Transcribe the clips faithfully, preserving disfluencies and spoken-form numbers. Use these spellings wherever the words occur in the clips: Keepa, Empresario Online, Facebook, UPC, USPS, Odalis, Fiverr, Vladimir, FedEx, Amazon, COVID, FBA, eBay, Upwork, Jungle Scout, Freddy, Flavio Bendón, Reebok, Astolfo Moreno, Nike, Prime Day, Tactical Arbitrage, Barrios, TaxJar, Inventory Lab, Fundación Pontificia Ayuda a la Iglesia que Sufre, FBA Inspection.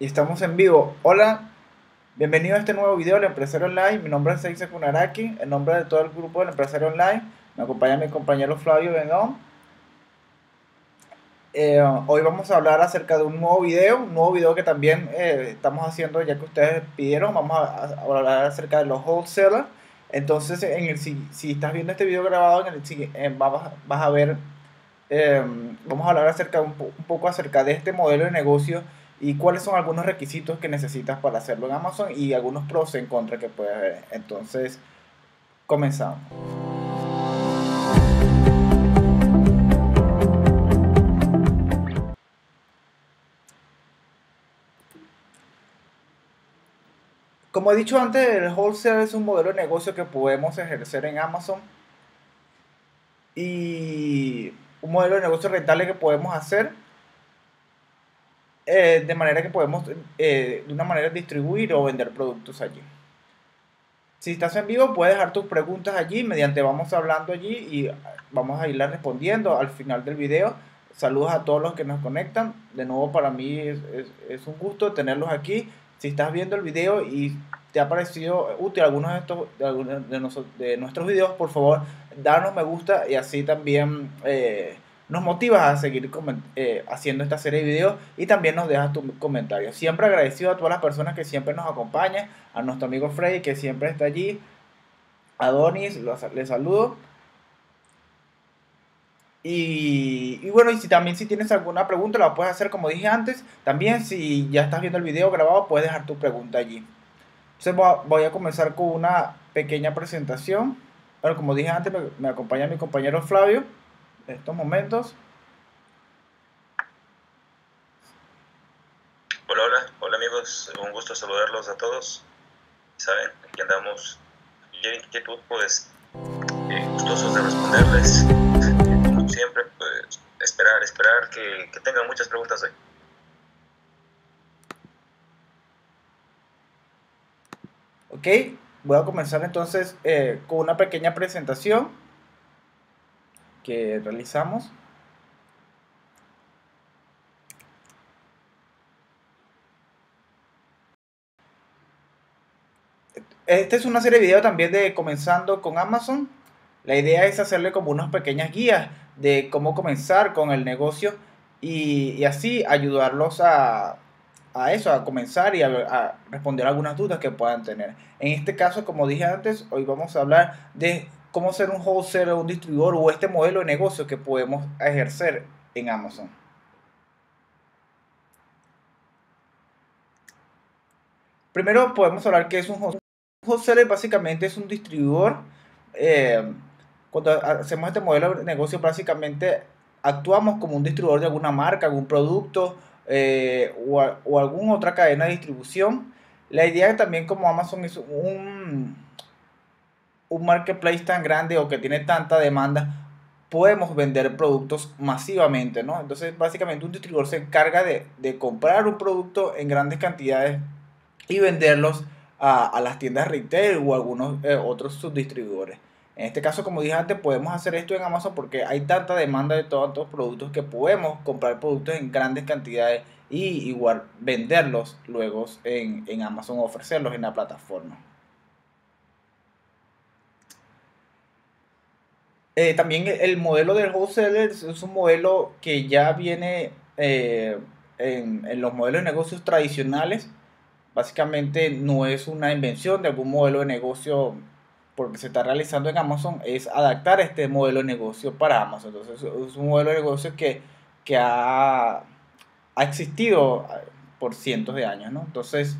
Y estamos en vivo. Hola, bienvenido a este nuevo video del Empresario Online. Mi nombre es Eisa Kunaraki, en nombre de todo el grupo del Empresario Online. Me acompaña mi compañero Flavio Bendón. Eh, hoy vamos a hablar acerca de un nuevo video, un nuevo video que también eh, estamos haciendo ya que ustedes pidieron. Vamos a, a hablar acerca de los wholesalers. Entonces, en el, si, si estás viendo este video grabado, en el, si, eh, vas, vas a ver, eh, vamos a hablar acerca un, po, un poco acerca de este modelo de negocio y cuáles son algunos requisitos que necesitas para hacerlo en Amazon y algunos pros en contra que puedes ver. Entonces, comenzamos. Como he dicho antes, el wholesale es un modelo de negocio que podemos ejercer en Amazon y un modelo de negocio rentable que podemos hacer eh, de manera que podemos eh, de una manera distribuir o vender productos allí. Si estás en vivo, puedes dejar tus preguntas allí, mediante vamos hablando allí y vamos a irlas respondiendo al final del video. Saludos a todos los que nos conectan. De nuevo, para mí es, es, es un gusto tenerlos aquí. Si estás viendo el video y te ha parecido útil algunos de estos de, algunos de, noso, de nuestros videos, por favor, danos me gusta y así también eh, nos motivas a seguir eh, haciendo esta serie de videos y también nos dejas tus comentarios. Siempre agradecido a todas las personas que siempre nos acompañan, a nuestro amigo Freddy que siempre está allí, a Adonis, les saludo. Y, y bueno, y si también si tienes alguna pregunta la puedes hacer como dije antes. También si ya estás viendo el video grabado puedes dejar tu pregunta allí. Entonces voy a, voy a comenzar con una pequeña presentación. Bueno, como dije antes me, me acompaña mi compañero Flavio en estos momentos. Hola, hola, hola amigos, un gusto saludarlos a todos. Saben, aquí andamos, cualquier inquietud pues eh, gustosos de responderles. Siempre pues, esperar, esperar que, que tengan muchas preguntas hoy. Ok, voy a comenzar entonces eh, con una pequeña presentación que realizamos. Esta es una serie de videos también de Comenzando con Amazon. La idea es hacerle como unas pequeñas guías de cómo comenzar con el negocio y, y así ayudarlos a, a eso, a comenzar y a, a responder algunas dudas que puedan tener. En este caso, como dije antes, hoy vamos a hablar de cómo ser un wholesaler, un distribuidor o este modelo de negocio que podemos ejercer en Amazon. Primero podemos hablar qué es un wholesaler. Un wholesaler básicamente es un distribuidor. Eh, Cuando hacemos este modelo de negocio, básicamente actuamos como un distribuidor de alguna marca, algún producto eh, o, a, o alguna otra cadena de distribución. La idea también como Amazon es un, un marketplace tan grande o que tiene tanta demanda, podemos vender productos masivamente, ¿no? Entonces, básicamente un distribuidor se encarga de, de comprar un producto en grandes cantidades y venderlos a, a las tiendas retail o a algunos eh, otros subdistribuidores. En este caso, como dije antes, podemos hacer esto en Amazon porque hay tanta demanda de tantos productos que podemos comprar productos en grandes cantidades y igual venderlos luego en, en Amazon, ofrecerlos en la plataforma. Eh, también el modelo del wholesaler es un modelo que ya viene eh, en, en los modelos de negocios tradicionales. Básicamente no es una invención de algún modelo de negocio porque se está realizando en Amazon, es adaptar este modelo de negocio para Amazon. Entonces es un modelo de negocio que, que ha, ha existido por cientos de años, ¿no? Entonces,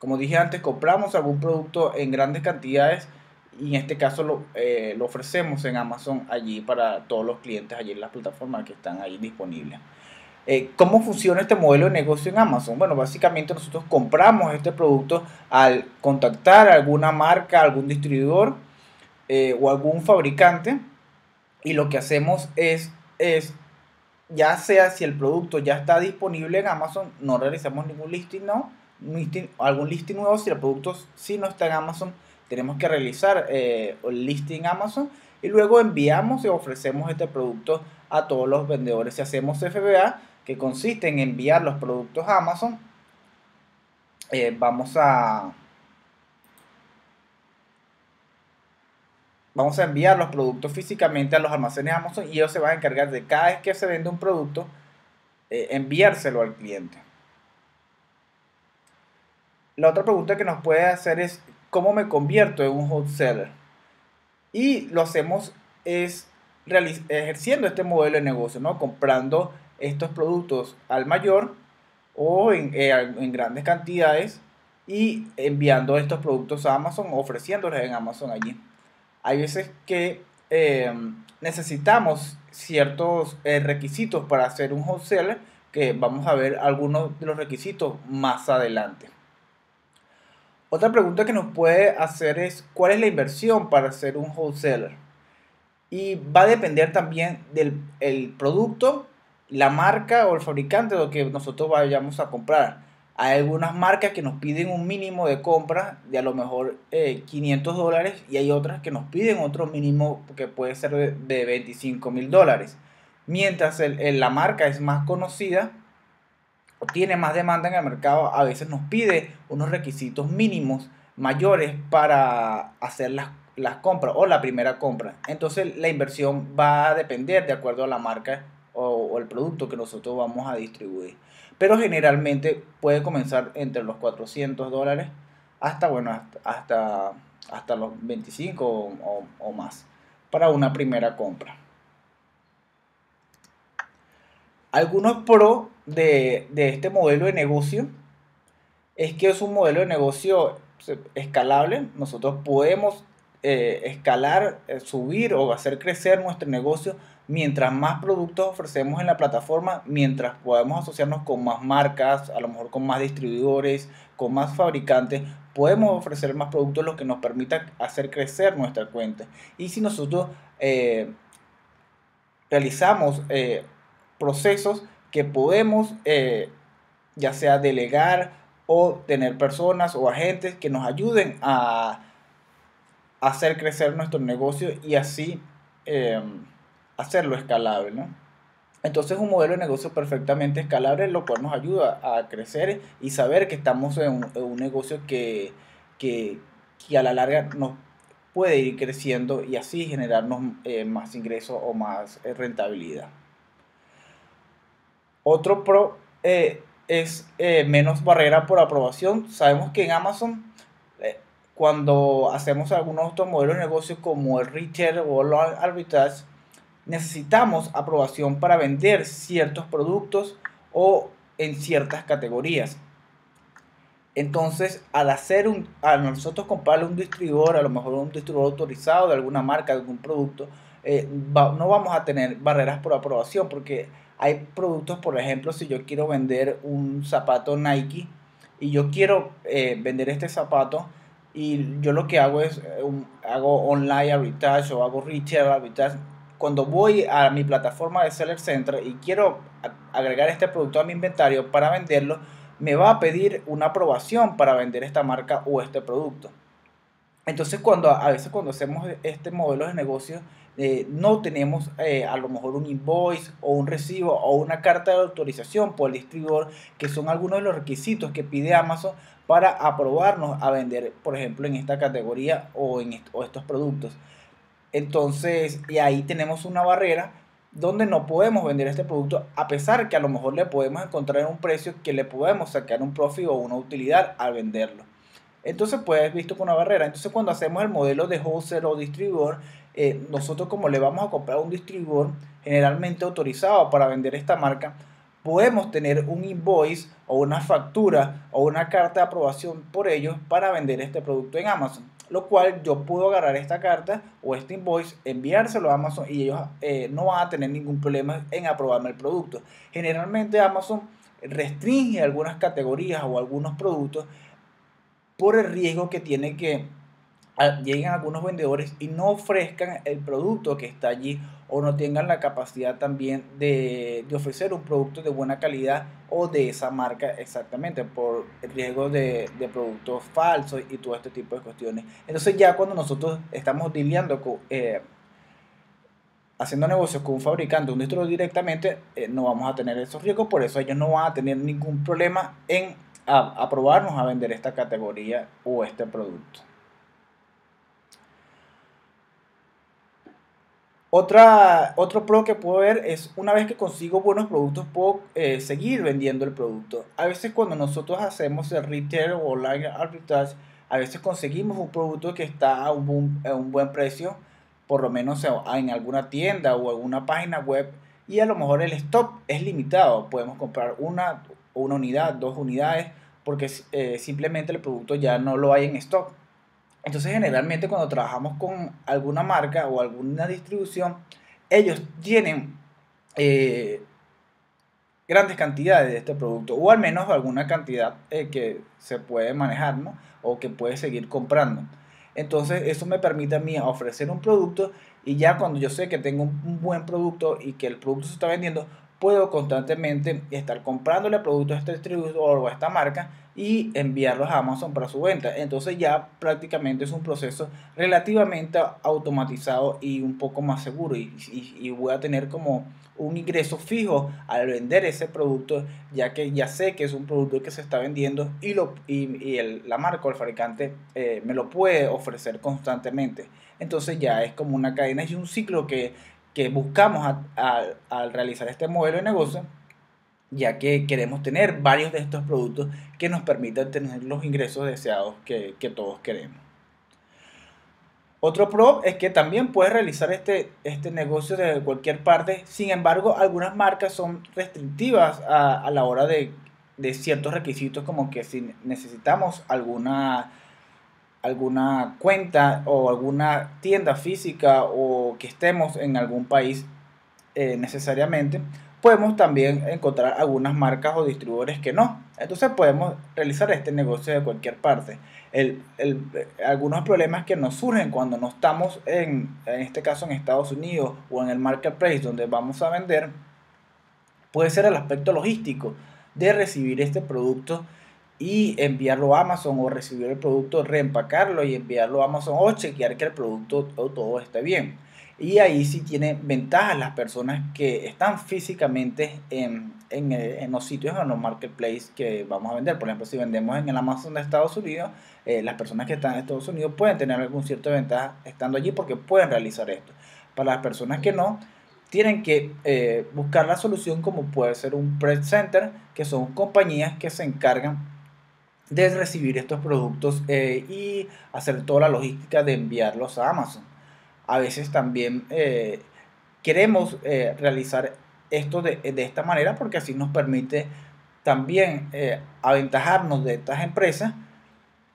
como dije antes, compramos algún producto en grandes cantidades y en este caso lo, eh, lo ofrecemos en Amazon allí para todos los clientes allí en las plataformas que están ahí disponibles. Eh, ¿Cómo funciona este modelo de negocio en Amazon? Bueno, básicamente nosotros compramos este producto al contactar a alguna marca, algún distribuidor eh, o algún fabricante y lo que hacemos es, es, ya sea si el producto ya está disponible en Amazon, no realizamos ningún listing, no, listing, algún listing nuevo. Si el producto sí no está en Amazon, tenemos que realizar eh, el listing en Amazon y luego enviamos y ofrecemos este producto a todos los vendedores. Si hacemos F B A, que consiste en enviar los productos a Amazon. Eh, vamos a vamos a enviar los productos físicamente a los almacenes Amazon, y ellos se van a encargar de cada vez que se vende un producto, eh, enviárselo al cliente. La otra pregunta que nos puede hacer es ¿cómo me convierto en un wholesaler? Y lo hacemos es ejerciendo este modelo de negocio, ¿no? Comprando estos productos al mayor o en, en grandes cantidades y enviando estos productos a Amazon, ofreciéndoles en Amazon allí. Hay veces que eh, necesitamos ciertos eh, requisitos para ser un wholesaler, que vamos a ver algunos de los requisitos más adelante. Otra pregunta que nos puede hacer es ¿cuál es la inversión para ser un wholesaler? Y va a depender también del el producto, la marca o el fabricante de lo que nosotros vayamos a comprar. Hay algunas marcas que nos piden un mínimo de compra de a lo mejor eh, quinientos dólares, y hay otras que nos piden otro mínimo que puede ser de, de veinticinco mil dólares. Mientras el, el, la marca es más conocida o tiene más demanda en el mercado, a veces nos pide unos requisitos mínimos mayores para hacer las, las compras o la primera compra. Entonces la inversión va a depender de acuerdo a la marca o, o el producto que nosotros vamos a distribuir. Pero generalmente puede comenzar entre los cuatrocientos dólares hasta, bueno, hasta, hasta los veinticinco o, o, o más para una primera compra. Algunos pros de, de este modelo de negocio es que es un modelo de negocio escalable. Nosotros podemos eh, escalar, eh, subir o hacer crecer nuestro negocio mientras más productos ofrecemos en la plataforma, mientras podemos asociarnos con más marcas, a lo mejor con más distribuidores, con más fabricantes. Podemos ofrecer más productos, lo que nos permita hacer crecer nuestra cuenta. Y si nosotros eh, realizamos eh, procesos que podemos eh, ya sea delegar o tener personas o agentes que nos ayuden a hacer crecer nuestro negocio y así eh, hacerlo escalable, ¿no? Entonces un modelo de negocio perfectamente escalable, lo cual nos ayuda a crecer y saber que estamos en un, en un negocio que, que, que a la larga nos puede ir creciendo y así generarnos eh, más ingresos o más eh, rentabilidad. Otro pro eh, es eh, menos barrera por aprobación. Sabemos que en Amazon, eh, cuando hacemos algunos otros modelos de negocio como el retail o el arbitrage, necesitamos aprobación para vender ciertos productos o en ciertas categorías. Entonces, al hacer un, a nosotros comprarle un distribuidor, a lo mejor un distribuidor autorizado de alguna marca, de algún producto, eh, va, no vamos a tener barreras por aprobación porque hay productos, por ejemplo, si yo quiero vender un zapato Nike y yo quiero eh, vender este zapato y yo lo que hago es, eh, un, hago online arbitrage o hago retail arbitrage. Cuando voy a mi plataforma de Seller Center y quiero agregar este producto a mi inventario para venderlo, me va a pedir una aprobación para vender esta marca o este producto. Entonces, cuando a veces cuando hacemos este modelo de negocio, eh, no tenemos eh, a lo mejor un invoice o un recibo o una carta de autorización por el distribuidor, que son algunos de los requisitos que pide Amazon para aprobarnos a vender, por ejemplo, en esta categoría o en est- o estos productos. Entonces, y ahí tenemos una barrera donde no podemos vender este producto, a pesar que a lo mejor le podemos encontrar un precio que le podemos sacar un profit o una utilidad al venderlo. Entonces puede haber visto con una barrera. Entonces cuando hacemos el modelo de wholesaler o distribuidor, eh, nosotros como le vamos a comprar a un distribuidor generalmente autorizado para vender esta marca, podemos tener un invoice o una factura o una carta de aprobación por ellos para vender este producto en Amazon. Lo cual yo puedo agarrar esta carta o este invoice, enviárselo a Amazon y ellos eh, no van a tener ningún problema en aprobarme el producto. Generalmente Amazon restringe algunas categorías o algunos productos por el riesgo que tiene que lleguen algunos vendedores y no ofrezcan el producto que está allí o no tengan la capacidad también de, de ofrecer un producto de buena calidad o de esa marca exactamente por el riesgo de, de productos falsos y todo este tipo de cuestiones. Entonces ya cuando nosotros estamos lidiando con, eh, haciendo negocios con un fabricante, un distribuidor directamente, eh, no vamos a tener esos riesgos. Por eso ellos no van a tener ningún problema en aprobarnos a, a vender esta categoría o este producto. Otra, otro pro que puedo ver es, una vez que consigo buenos productos, puedo eh, seguir vendiendo el producto. A veces cuando nosotros hacemos el retail o online arbitrage, a veces conseguimos un producto que está a un, a un buen precio, por lo menos en alguna tienda o alguna página web, y a lo mejor el stock es limitado. Podemos comprar una, una unidad, dos unidades, porque eh, simplemente el producto ya no lo hay en stock. Entonces, generalmente cuando trabajamos con alguna marca o alguna distribución, ellos tienen eh, grandes cantidades de este producto, o al menos alguna cantidad eh, que se puede manejar, ¿no? O que puede seguir comprando. Entonces, eso me permite a mí ofrecer un producto, y ya cuando yo sé que tengo un buen producto y que el producto se está vendiendo, puedo constantemente estar comprándole productos a este distribuidor o a esta marca y enviarlos a Amazon para su venta. Entonces ya prácticamente es un proceso relativamente automatizado y un poco más seguro, y, y, y voy a tener como un ingreso fijo al vender ese producto, ya que ya sé que es un producto que se está vendiendo y, lo, y, y el, la marca o el fabricante eh, me lo puede ofrecer constantemente. Entonces ya es como una cadena y un ciclo que que buscamos al realizar este modelo de negocio, ya que queremos tener varios de estos productos que nos permitan tener los ingresos deseados que, que todos queremos. Otro pro es que también puedes realizar este, este negocio desde cualquier parte. Sin embargo, algunas marcas son restrictivas a, a la hora de, de ciertos requisitos, como que si necesitamos alguna... alguna cuenta o alguna tienda física o que estemos en algún país eh, necesariamente, podemos también encontrar algunas marcas o distribuidores que no. Entonces podemos realizar este negocio de cualquier parte. El, el, algunos problemas que nos surgen cuando no estamos en, en este caso en Estados Unidos o en el marketplace donde vamos a vender, puede ser el aspecto logístico de recibir este producto y enviarlo a Amazon, o recibir el producto, reempacarlo y enviarlo a Amazon, o chequear que el producto o todo esté bien. Y ahí sí tienen ventajas las personas que están físicamente en, en, en los sitios, en los marketplaces que vamos a vender. Por ejemplo, si vendemos en el Amazon de Estados Unidos, eh, las personas que están en Estados Unidos pueden tener algún cierto ventaja estando allí porque pueden realizar esto. Para las personas que no, tienen que eh, buscar la solución, como puede ser un prep center, que son compañías que se encargan de recibir estos productos eh, y hacer toda la logística de enviarlos a Amazon. A veces también eh, queremos eh, realizar esto de, de esta manera porque así nos permite también eh, aventajarnos de estas empresas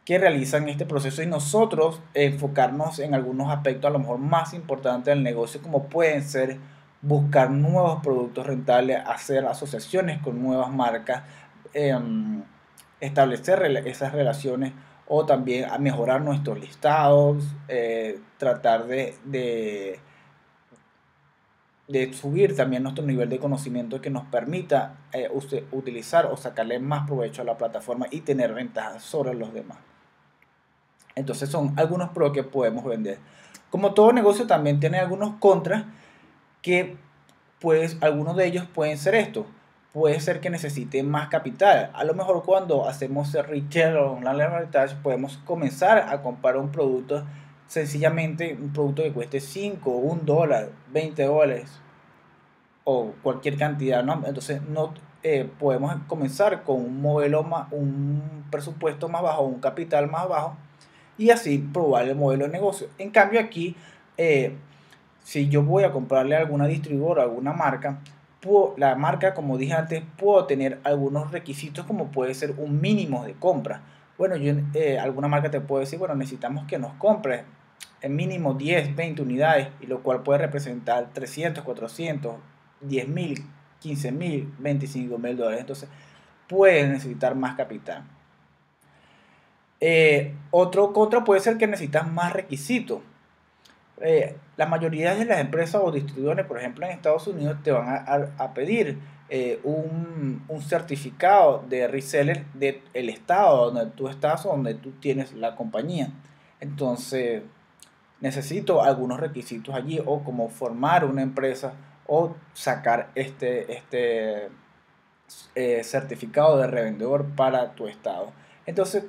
que realizan este proceso y nosotros enfocarnos en algunos aspectos a lo mejor más importantes del negocio, como pueden ser buscar nuevos productos rentables, hacer asociaciones con nuevas marcas, eh, establecer esas relaciones, o también a mejorar nuestros listados, eh, tratar de, de, de subir también nuestro nivel de conocimiento que nos permita eh, usted, utilizar o sacarle más provecho a la plataforma y tener ventajas sobre los demás. Entonces son algunos pros que podemos vender. Como todo negocio también tiene algunos contras, que pues algunos de ellos pueden ser estos. Puede ser que necesite más capital. A lo mejor cuando hacemos retail o online arbitrage podemos comenzar a comprar un producto, sencillamente un producto que cueste cinco, un dólar, veinte dólares o cualquier cantidad, ¿no? Entonces no eh, podemos comenzar con un modelo más, un presupuesto más bajo, un capital más bajo, y así probar el modelo de negocio. En cambio aquí, eh, si yo voy a comprarle a alguna distribuidora, a alguna marca, la marca, como dije antes, puedo tener algunos requisitos, como puede ser un mínimo de compra. Bueno, yo, eh, alguna marca te puede decir, bueno, necesitamos que nos compres en mínimo diez, veinte unidades, y lo cual puede representar trescientos, cuatrocientos, diez mil, quince mil, veinticinco mil dólares. Entonces, puedes necesitar más capital. Eh, otro contra puede ser que necesitas más requisitos. Eh, la mayoría de las empresas o distribuidores, por ejemplo en Estados Unidos, te van a, a, a pedir eh, un, un certificado de reseller del estado donde tú estás o donde tú tienes la compañía. Entonces necesito algunos requisitos allí, o como formar una empresa, o sacar este, este eh, certificado de revendedor para tu estado. Entonces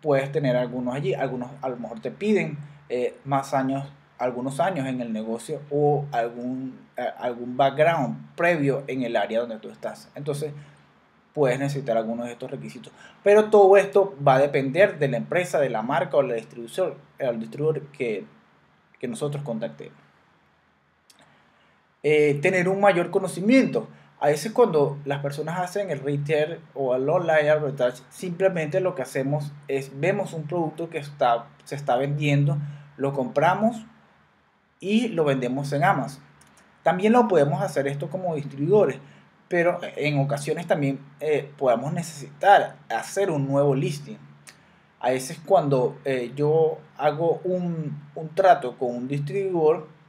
puedes tener algunos allí, algunos a lo mejor te piden eh, más años, algunos años en el negocio, o algún, eh, algún background previo en el área donde tú estás. Entonces puedes necesitar algunos de estos requisitos, pero todo esto va a depender de la empresa, de la marca o del distribuidor, el distribuidor que, que nosotros contactemos. Eh, tener un mayor conocimiento. A veces cuando las personas hacen el retail o el online arbitrage, simplemente lo que hacemos es vemos un producto que está, se está vendiendo, lo compramos y lo vendemos en Amazon. También lo podemos hacer esto como distribuidores, pero en ocasiones también eh, podemos necesitar hacer un nuevo listing. A veces cuando eh, yo hago un, un trato con un distribuidor,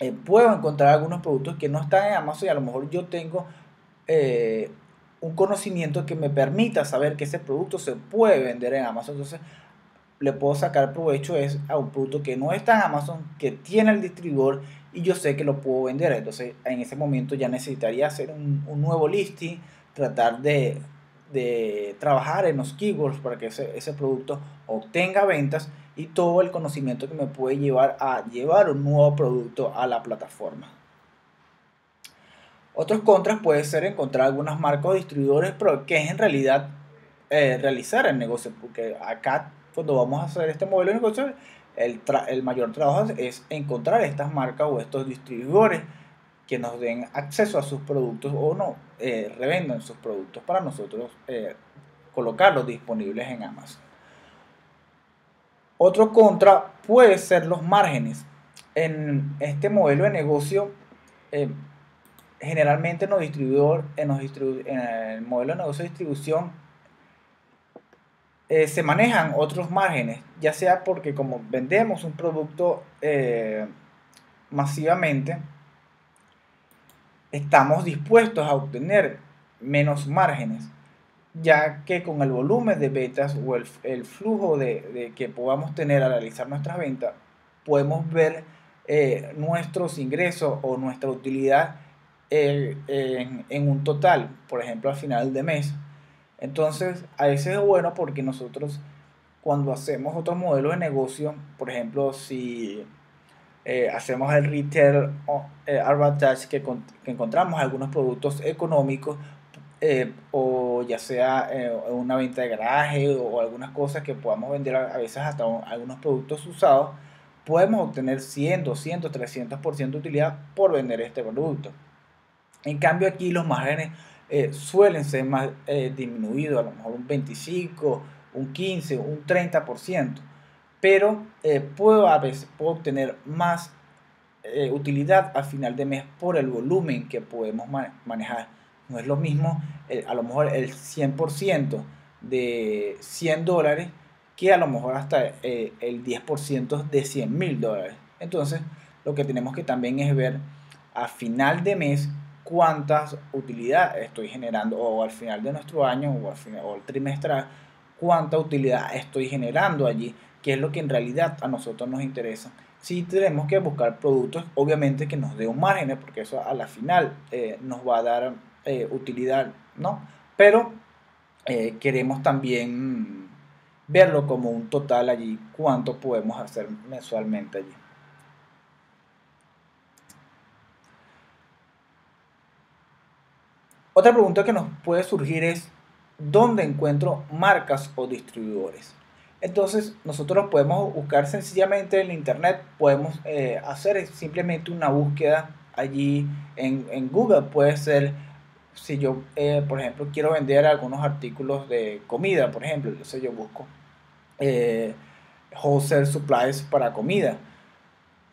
eh, puedo encontrar algunos productos que no están en Amazon, y a lo mejor yo tengo eh, un conocimiento que me permita saber que ese producto se puede vender en Amazon. Entonces le puedo sacar provecho es a un producto que no está en Amazon, que tiene el distribuidor, y yo sé que lo puedo vender. Entonces en ese momento ya necesitaría hacer un, un nuevo listing, tratar de, de trabajar en los keywords para que ese, ese producto obtenga ventas, y todo el conocimiento que me puede llevar a llevar un nuevo producto a la plataforma. Otros contras puede ser encontrar algunas marcas o distribuidores, pero que es en realidad eh, realizar el negocio, porque acá cuando vamos a hacer este modelo de negocio, el, el mayor trabajo es encontrar estas marcas o estos distribuidores que nos den acceso a sus productos, o no, eh, revendan sus productos para nosotros eh, colocarlos disponibles en Amazon. Otro contra puede ser los márgenes. En este modelo de negocio, eh, generalmente en, los distribuidor, en, los distribu en el modelo de negocio de distribución, Eh, se manejan otros márgenes, ya sea porque como vendemos un producto eh, masivamente, estamos dispuestos a obtener menos márgenes, ya que con el volumen de ventas o el, el flujo de, de que podamos tener al realizar nuestras ventas, podemos ver eh, nuestros ingresos o nuestra utilidad eh, en, en un total, por ejemplo, al final de mes. Entonces, a veces es bueno porque nosotros cuando hacemos otros modelos de negocio, por ejemplo, si eh, hacemos el retail eh, arbitrage, que, que encontramos algunos productos económicos, eh, o ya sea eh, una venta de garaje o, o algunas cosas que podamos vender a, a veces hasta un, algunos productos usados, podemos obtener cien, doscientos, trescientos por ciento de utilidad por vender este producto. En cambio aquí los márgenes Eh, suelen ser más eh, disminuidos, a lo mejor un veinticinco por ciento, un quince por ciento, un treinta por ciento, pero eh, puedo a veces puedo obtener más eh, utilidad al final de mes por el volumen que podemos ma manejar. No es lo mismo eh, a lo mejor el cien por ciento de cien dólares que a lo mejor hasta eh, el diez por ciento de cien mil dólares. Entonces lo que tenemos que también es ver a final de mes cuántas utilidades estoy generando, o al final de nuestro año o al final o el trimestral, cuánta utilidad estoy generando allí, que es lo que en realidad a nosotros nos interesa. Si sí, tenemos que buscar productos obviamente que nos dé un margen, porque eso a la final eh, nos va a dar eh, utilidad, ¿no? Pero eh, queremos también verlo como un total allí, cuánto podemos hacer mensualmente allí. Otra pregunta que nos puede surgir es ¿dónde encuentro marcas o distribuidores? Entonces nosotros podemos buscar sencillamente en internet, podemos eh, hacer simplemente una búsqueda allí en, en Google. Puede ser si yo, eh, por ejemplo, quiero vender algunos artículos de comida, por ejemplo, entonces yo busco eh, wholesale supplies para comida.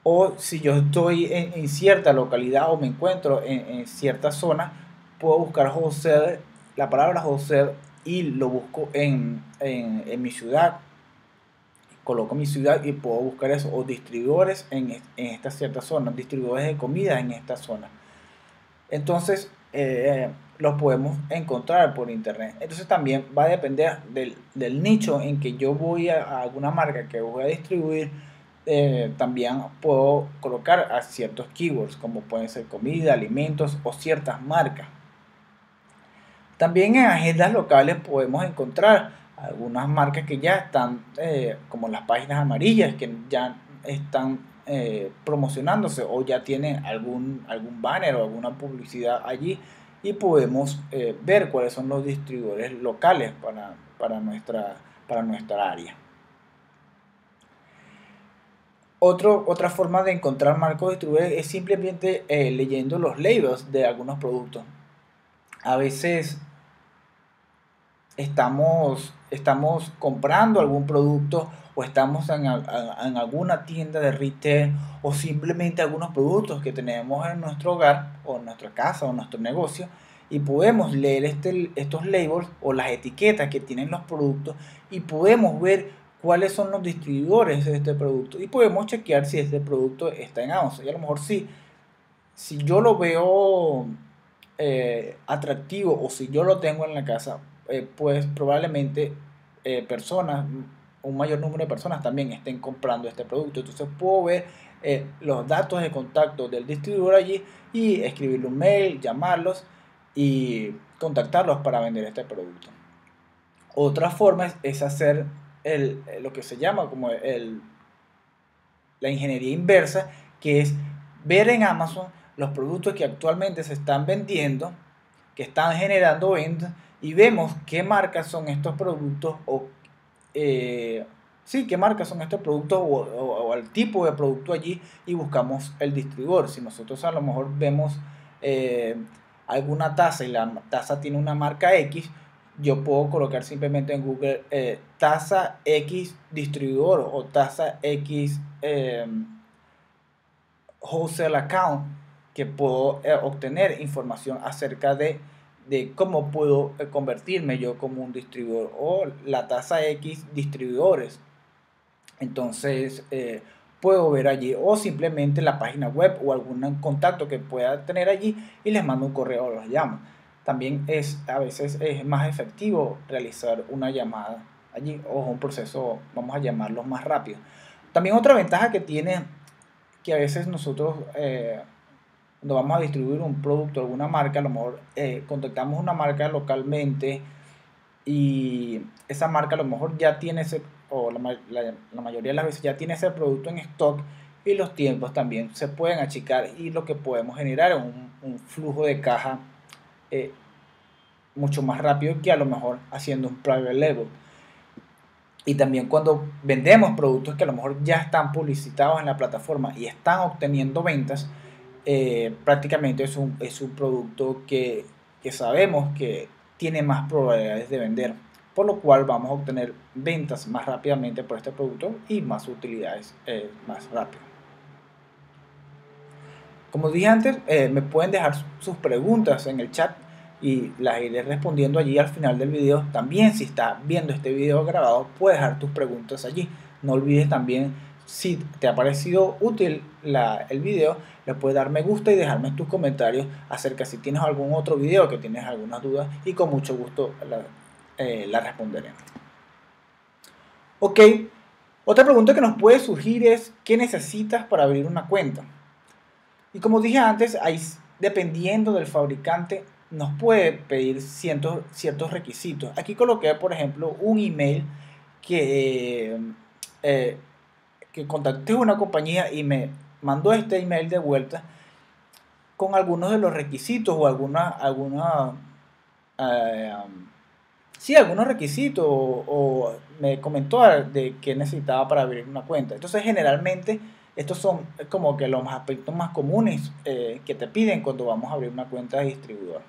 O si yo estoy en, en cierta localidad o me encuentro en, en cierta zona, puedo buscar wholesale, la palabra wholesale, y lo busco en, en, en mi ciudad. Coloco mi ciudad y puedo buscar eso, o distribuidores en, en esta cierta zona, distribuidores de comida en esta zona. Entonces eh, los podemos encontrar por internet. Entonces también va a depender del, del nicho en que yo voy a, a alguna marca que voy a distribuir, eh, también puedo colocar a ciertos keywords, como pueden ser comida, alimentos o ciertas marcas. También en agendas locales podemos encontrar algunas marcas que ya están, eh, como las páginas amarillas, que ya están eh, promocionándose o ya tienen algún, algún banner o alguna publicidad allí, y podemos eh, ver cuáles son los distribuidores locales para, para, nuestra, para nuestra área. Otro, otra forma de encontrar marcos distribuidores es simplemente eh, leyendo los labels de algunos productos. A veces estamos, estamos comprando algún producto o estamos en, en alguna tienda de retail o simplemente algunos productos que tenemos en nuestro hogar o en nuestra casa o en nuestro negocio, y podemos leer este, estos labels o las etiquetas que tienen los productos, y podemos ver cuáles son los distribuidores de este producto, y podemos chequear si este producto está en Amazon. Y a lo mejor sí, si yo lo veo eh, atractivo o si yo lo tengo en la casa, eh, pues probablemente eh, personas, un mayor número de personas también estén comprando este producto. Entonces puedo ver eh, los datos de contacto del distribuidor allí y escribirle un mail, llamarlos y contactarlos para vender este producto. Otra forma es, es hacer el, lo que se llama como el, la ingeniería inversa, que es ver en Amazon los productos que actualmente se están vendiendo, que están generando ventas, y vemos qué marcas son estos productos o Eh, sí, qué marcas son estos productos o, o, o el tipo de producto allí, y buscamos el distribuidor. Si nosotros a lo mejor vemos eh, alguna taza y la taza tiene una marca X, yo puedo colocar simplemente en Google eh, taza X distribuidor o taza X eh, wholesale account, que puedo eh, obtener información acerca de de cómo puedo convertirme yo como un distribuidor, o la tasa X distribuidores. Entonces eh, puedo ver allí, o simplemente la página web o algún contacto que pueda tener allí, y les mando un correo o los llamo. También es a veces es más efectivo realizar una llamada allí, o un proceso, vamos a llamarlo, más rápido. También otra ventaja que tiene, que a veces nosotros eh, cuando vamos a distribuir un producto, alguna marca, a lo mejor eh, contactamos una marca localmente y esa marca a lo mejor ya tiene ese, o la, la, la mayoría de las veces ya tiene ese producto en stock, y los tiempos también se pueden achicar, y lo que podemos generar es un, un flujo de caja eh, mucho más rápido que a lo mejor haciendo un private label. Y también cuando vendemos productos que a lo mejor ya están publicitados en la plataforma y están obteniendo ventas, Eh, prácticamente es un, es un producto que, que sabemos que tiene más probabilidades de vender, por lo cual vamos a obtener ventas más rápidamente por este producto y más utilidades eh, más rápido. Como dije antes, eh, me pueden dejar sus preguntas en el chat y las iré respondiendo allí al final del video. También, si estás viendo este video grabado, puedes dejar tus preguntas allí. No olvides también, si te ha parecido útil la, el video, le puedes dar me gusta y dejarme tus comentarios acerca si tienes algún otro video que tienes algunas dudas, y con mucho gusto la, eh, la responderé. Ok, otra pregunta que nos puede surgir es ¿qué necesitas para abrir una cuenta? Y como dije antes, ahí, dependiendo del fabricante, nos puede pedir cientos, ciertos requisitos. Aquí coloqué, por ejemplo, un email que... Eh, eh, que contacté una compañía y me mandó este email de vuelta con algunos de los requisitos o alguna, alguna eh, sí, algunos requisitos o, o me comentó de qué necesitaba para abrir una cuenta. Entonces generalmente estos son como que los aspectos más comunes eh, que te piden cuando vamos a abrir una cuenta de distribuidor.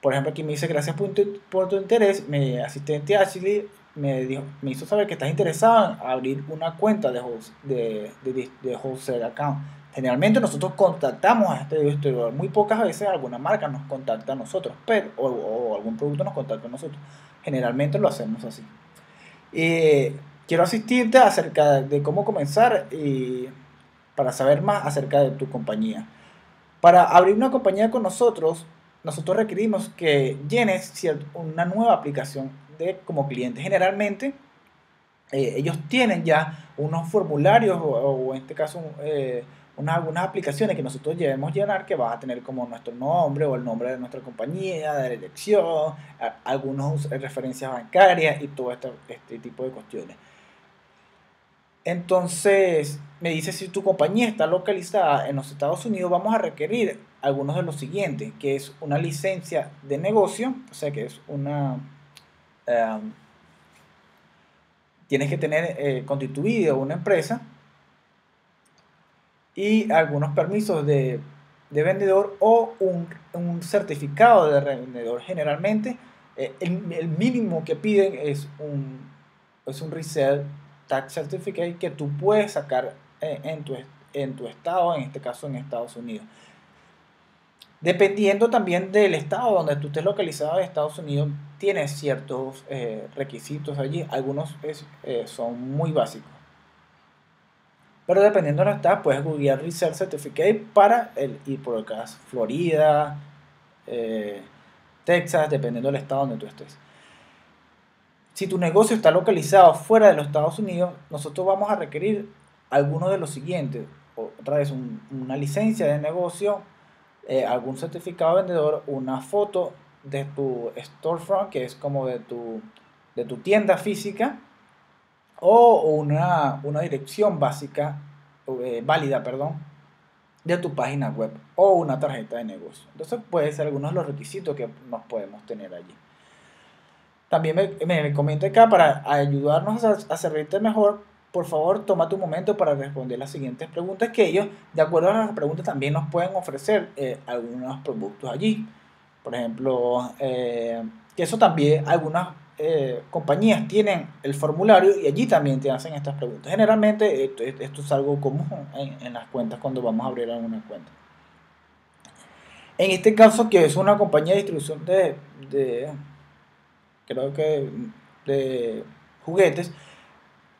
Por ejemplo, aquí me dice gracias por tu, por tu interés, mi asistente Ashley Me, dijo, me hizo saber que estás interesado en abrir una cuenta de, host, de, de, de wholesale account. Generalmente nosotros contactamos a este distribuidor. Muy pocas veces alguna marca nos contacta a nosotros, pero, o, o algún producto nos contacta a nosotros. Generalmente lo hacemos así. Eh, quiero asistirte acerca de cómo comenzar y para saber más acerca de tu compañía. Para abrir una compañía con nosotros, nosotros requerimos que llenes una nueva aplicación de, como cliente. Generalmente eh, ellos tienen ya unos formularios o, o en este caso eh, unas, algunas aplicaciones que nosotros debemos llenar, que va a tener como nuestro nombre o el nombre de nuestra compañía, de la dirección, algunas referencias bancarias y todo este, este tipo de cuestiones. Entonces, me dice, si tu compañía está localizada en los Estados Unidos, vamos a requerir algunos de los siguientes, que es una licencia de negocio, o sea que es una... Um, tienes que tener eh, constituida una empresa y algunos permisos de, de vendedor o un, un certificado de vendedor. Generalmente, eh, el, el mínimo que piden es un, es un resell Tax Certificate que tú puedes sacar en tu, en tu estado, en este caso en Estados Unidos. Dependiendo también del estado donde tú estés localizado en Estados Unidos, tienes ciertos eh, requisitos allí. Algunos es, eh, son muy básicos. Pero dependiendo de dónde estás, puedes googlear Resell Certificate para el, ir por acá, Florida, eh, Texas, dependiendo del estado donde tú estés. Si tu negocio está localizado fuera de los Estados Unidos, nosotros vamos a requerir alguno de los siguientes. Otra vez, un, una licencia de negocio, eh, algún certificado de vendedor, una foto de tu storefront, que es como de tu, de tu tienda física, o una, una dirección básica, eh, válida, perdón, de tu página web, o una tarjeta de negocio. Entonces, puede ser algunos de los requisitos que nos podemos tener allí. También me, me, me comenta acá, para ayudarnos a, a servirte mejor, por favor, toma tu momento para responder las siguientes preguntas, que ellos, de acuerdo a las preguntas, también nos pueden ofrecer eh, algunos productos allí. Por ejemplo, eh, que eso también, algunas eh, compañías tienen el formulario y allí también te hacen estas preguntas. Generalmente, esto, esto es algo común en, en las cuentas cuando vamos a abrir alguna cuenta. En este caso, que es una compañía de distribución de... de creo que de juguetes,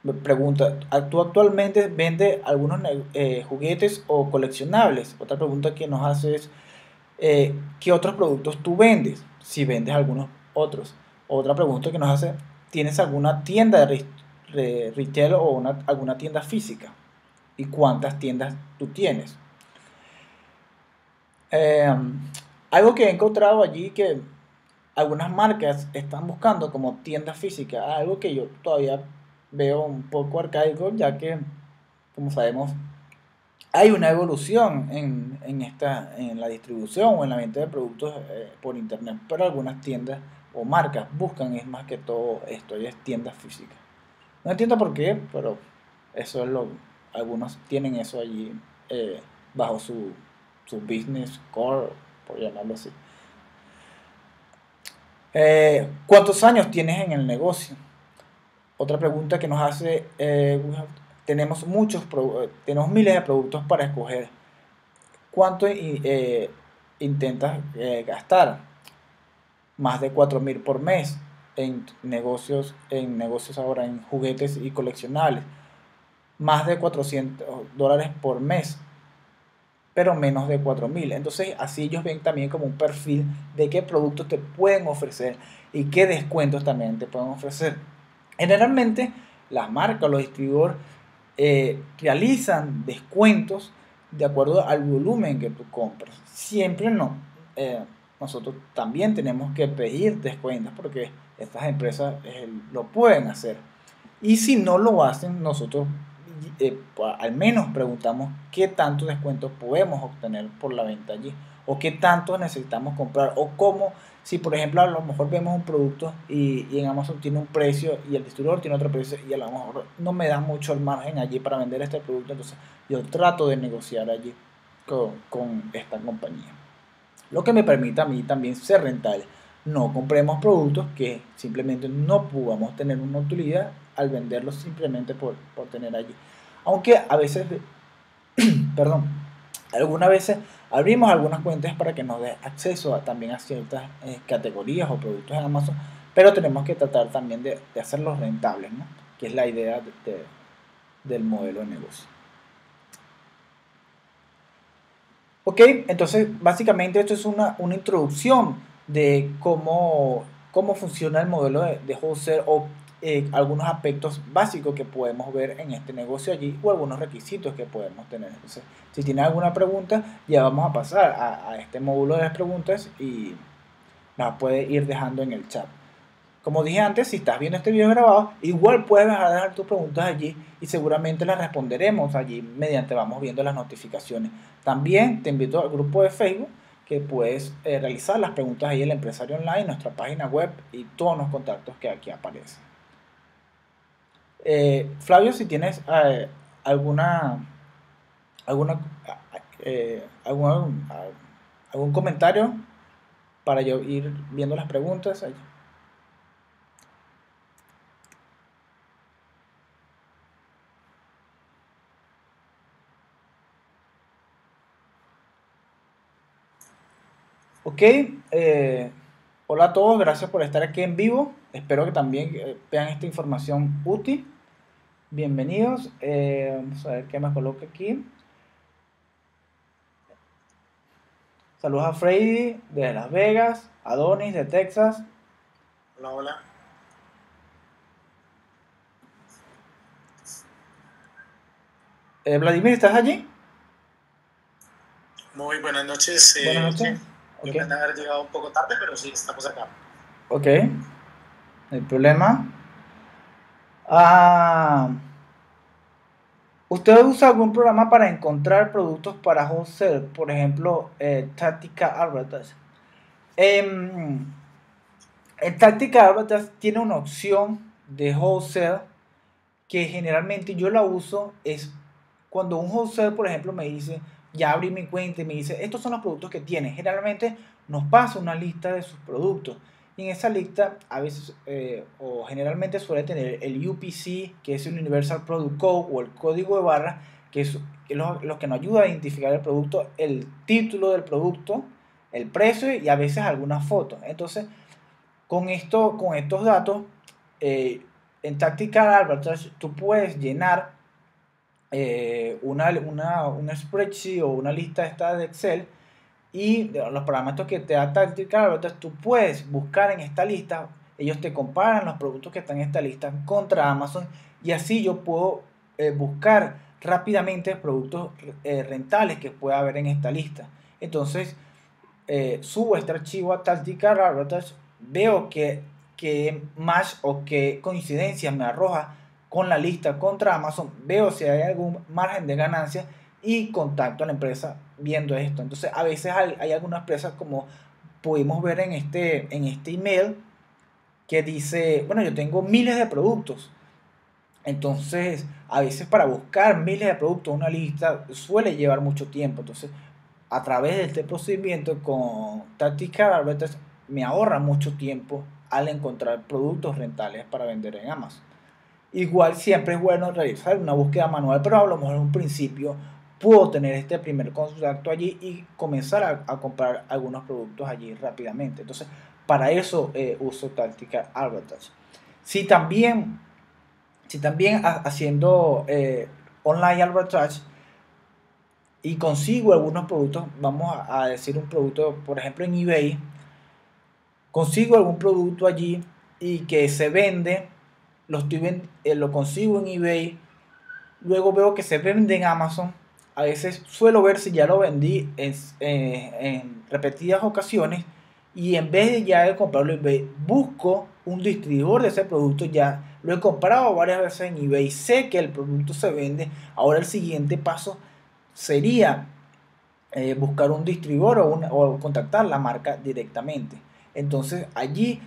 me pregunta, ¿tú actualmente vende algunos eh, juguetes o coleccionables? Otra pregunta que nos hace es, eh, ¿qué otros productos tú vendes? Si vendes algunos otros. Otra pregunta que nos hace, ¿tienes alguna tienda de re re retail o una, alguna tienda física? ¿Y cuántas tiendas tú tienes? Eh, algo que he encontrado allí que... algunas marcas están buscando como tiendas físicas, algo que yo todavía veo un poco arcaico, ya que, como sabemos, hay una evolución en, en, esta, en la distribución o en la venta de productos eh, por internet, pero algunas tiendas o marcas buscan, es más que todo esto, y es tiendas físicas. No entiendo por qué, pero eso es lo, algunos tienen eso allí eh, bajo su, su business core, por llamarlo así. Eh, ¿Cuántos años tienes en el negocio? Otra pregunta que nos hace, eh, tenemos muchos, tenemos miles de productos para escoger. ¿Cuánto eh, intentas eh, gastar? Más de cuatro mil por mes en negocios, en negocios ahora en juguetes y coleccionables. Más de cuatrocientos dólares por mes, pero menos de cuatro mil. Entonces, así ellos ven también como un perfil de qué productos te pueden ofrecer y qué descuentos también te pueden ofrecer. Generalmente, las marcas, los distribuidores, eh, realizan descuentos de acuerdo al volumen que tú compras. Siempre no. Eh, nosotros también tenemos que pedir descuentos porque estas empresas eh, lo pueden hacer. Y si no lo hacen, nosotros... Eh, al menos preguntamos qué tantos descuentos podemos obtener por la venta allí, o qué tantos necesitamos comprar, o cómo, si por ejemplo a lo mejor vemos un producto y, y en Amazon tiene un precio y el distribuidor tiene otro precio y a lo mejor no me da mucho el margen allí para vender este producto, entonces yo trato de negociar allí con, con esta compañía, lo que me permite a mí también ser rentable. No compremos productos que simplemente no podamos tener una utilidad al venderlos simplemente por, por tener allí. Aunque a veces, perdón, algunas veces abrimos algunas cuentas para que nos dé acceso a, también a ciertas eh, categorías o productos en Amazon, pero tenemos que tratar también de, de hacerlos rentables, ¿no? Que es la idea de, de, del modelo de negocio. Ok, entonces básicamente esto es una, una introducción de cómo, cómo funciona el modelo de, de wholesale o eh, algunos aspectos básicos que podemos ver en este negocio allí o algunos requisitos que podemos tener. Entonces, si tienes alguna pregunta, ya vamos a pasar a, a este módulo de las preguntas y las puedes ir dejando en el chat. Como dije antes, si estás viendo este video grabado, igual puedes dejar, dejar tus preguntas allí y seguramente las responderemos allí mediante vamos viendo las notificaciones. También te invito al grupo de Facebook que puedes eh, realizar las preguntas ahí en el Empresario Online, nuestra página web y todos los contactos que aquí aparecen. Eh, Flavio, si tienes eh, alguna, alguna eh, algún, algún comentario para yo ir viendo las preguntas allí. Ok, eh, hola a todos, gracias por estar aquí en vivo, espero que también eh, vean esta información útil, bienvenidos, eh, vamos a ver qué más coloca aquí, saludos a Freddy de Las Vegas, a Adonis de Texas, hola, hola, eh, Vladimir, ¿estás allí? Muy buenas noches, eh, buenas noches. Okay. Yo pensé haber llegado un poco tarde, pero sí, estamos acá. Ok, no hay problema. Ah, ¿usted usa algún programa para encontrar productos para wholesale? Por ejemplo, eh, Tactical Arbitrage. Eh, el Tactical Arbitrage tiene una opción de wholesale que generalmente yo la uso. Es cuando un wholesale, por ejemplo, me dice... ya abrí mi cuenta y me dice, estos son los productos que tiene. Generalmente nos pasa una lista de sus productos. Y en esa lista, a veces, eh, o generalmente suele tener el U P C, que es el Universal Product Code, o el código de barra, que es lo, lo que nos ayuda a identificar el producto, el título del producto, el precio y a veces algunas fotos. Entonces, con, esto, con estos datos, eh, en Tactical Arbitrage, tú puedes llenar Eh, una, una, una spreadsheet o una lista esta de Excel y los parámetros que te da Tactical Arbitrage, tú puedes buscar en esta lista, ellos te comparan los productos que están en esta lista contra Amazon y así yo puedo eh, buscar rápidamente productos eh, rentables que pueda haber en esta lista. Entonces eh, subo este archivo a Tactical Arbitrage, veo que, que match o qué coincidencias me arroja con la lista contra Amazon, veo si hay algún margen de ganancia y contacto a la empresa viendo esto. Entonces a veces hay, hay algunas empresas, como pudimos ver en este, en este email, que dice, bueno, yo tengo miles de productos. Entonces a veces para buscar miles de productos en una lista suele llevar mucho tiempo. Entonces a través de este procedimiento con Tactical Arbitrage me ahorra mucho tiempo al encontrar productos rentables para vender en Amazon. Igual siempre es bueno realizar una búsqueda manual, pero a lo mejor en un principio puedo tener este primer contacto allí y comenzar a, a comprar algunos productos allí rápidamente. Entonces, para eso eh, uso Tactical Arbitrage. Si también, si también ha, haciendo eh, online arbitrage y consigo algunos productos, vamos a, a decir un producto, por ejemplo en eBay, consigo algún producto allí y que se vende, Lo, estoy, eh, lo consigo en eBay, luego veo que se vende en Amazon, a veces suelo ver si ya lo vendí en, eh, en repetidas ocasiones y en vez de ya de comprarlo en eBay, busco un distribuidor de ese producto, ya lo he comprado varias veces en eBay, sé que el producto se vende, ahora el siguiente paso sería eh, buscar un distribuidor o, una, o contactar la marca directamente. Entonces allí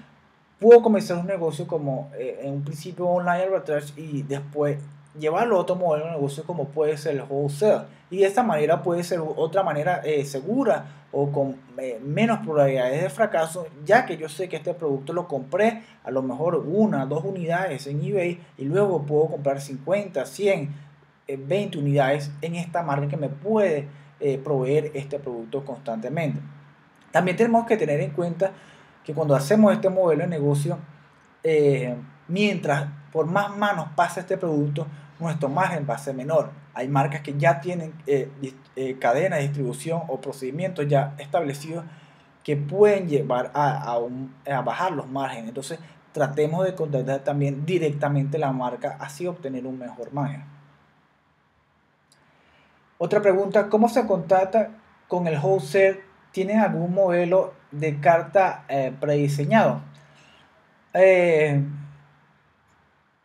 puedo comenzar un negocio como eh, en un principio online arbitrage y después llevarlo a otro modelo de negocio como puede ser el wholesale. Y de esta manera puede ser otra manera eh, segura o con eh, menos probabilidades de fracaso, ya que yo sé que este producto lo compré a lo mejor una, dos unidades en eBay y luego puedo comprar cincuenta, cien, veinte unidades en esta marca que me puede eh, proveer este producto constantemente. También tenemos que tener en cuenta que cuando hacemos este modelo de negocio, eh, mientras por más manos pasa este producto, nuestro margen va a ser menor. Hay marcas que ya tienen eh, eh, cadena de distribución o procedimientos ya establecidos que pueden llevar a, a, un, a bajar los márgenes. Entonces tratemos de contactar también directamente la marca, así obtener un mejor margen. Otra pregunta, ¿cómo se contacta con el wholesale? ¿Tienen algún modelo de carta eh, prediseñado? Eh,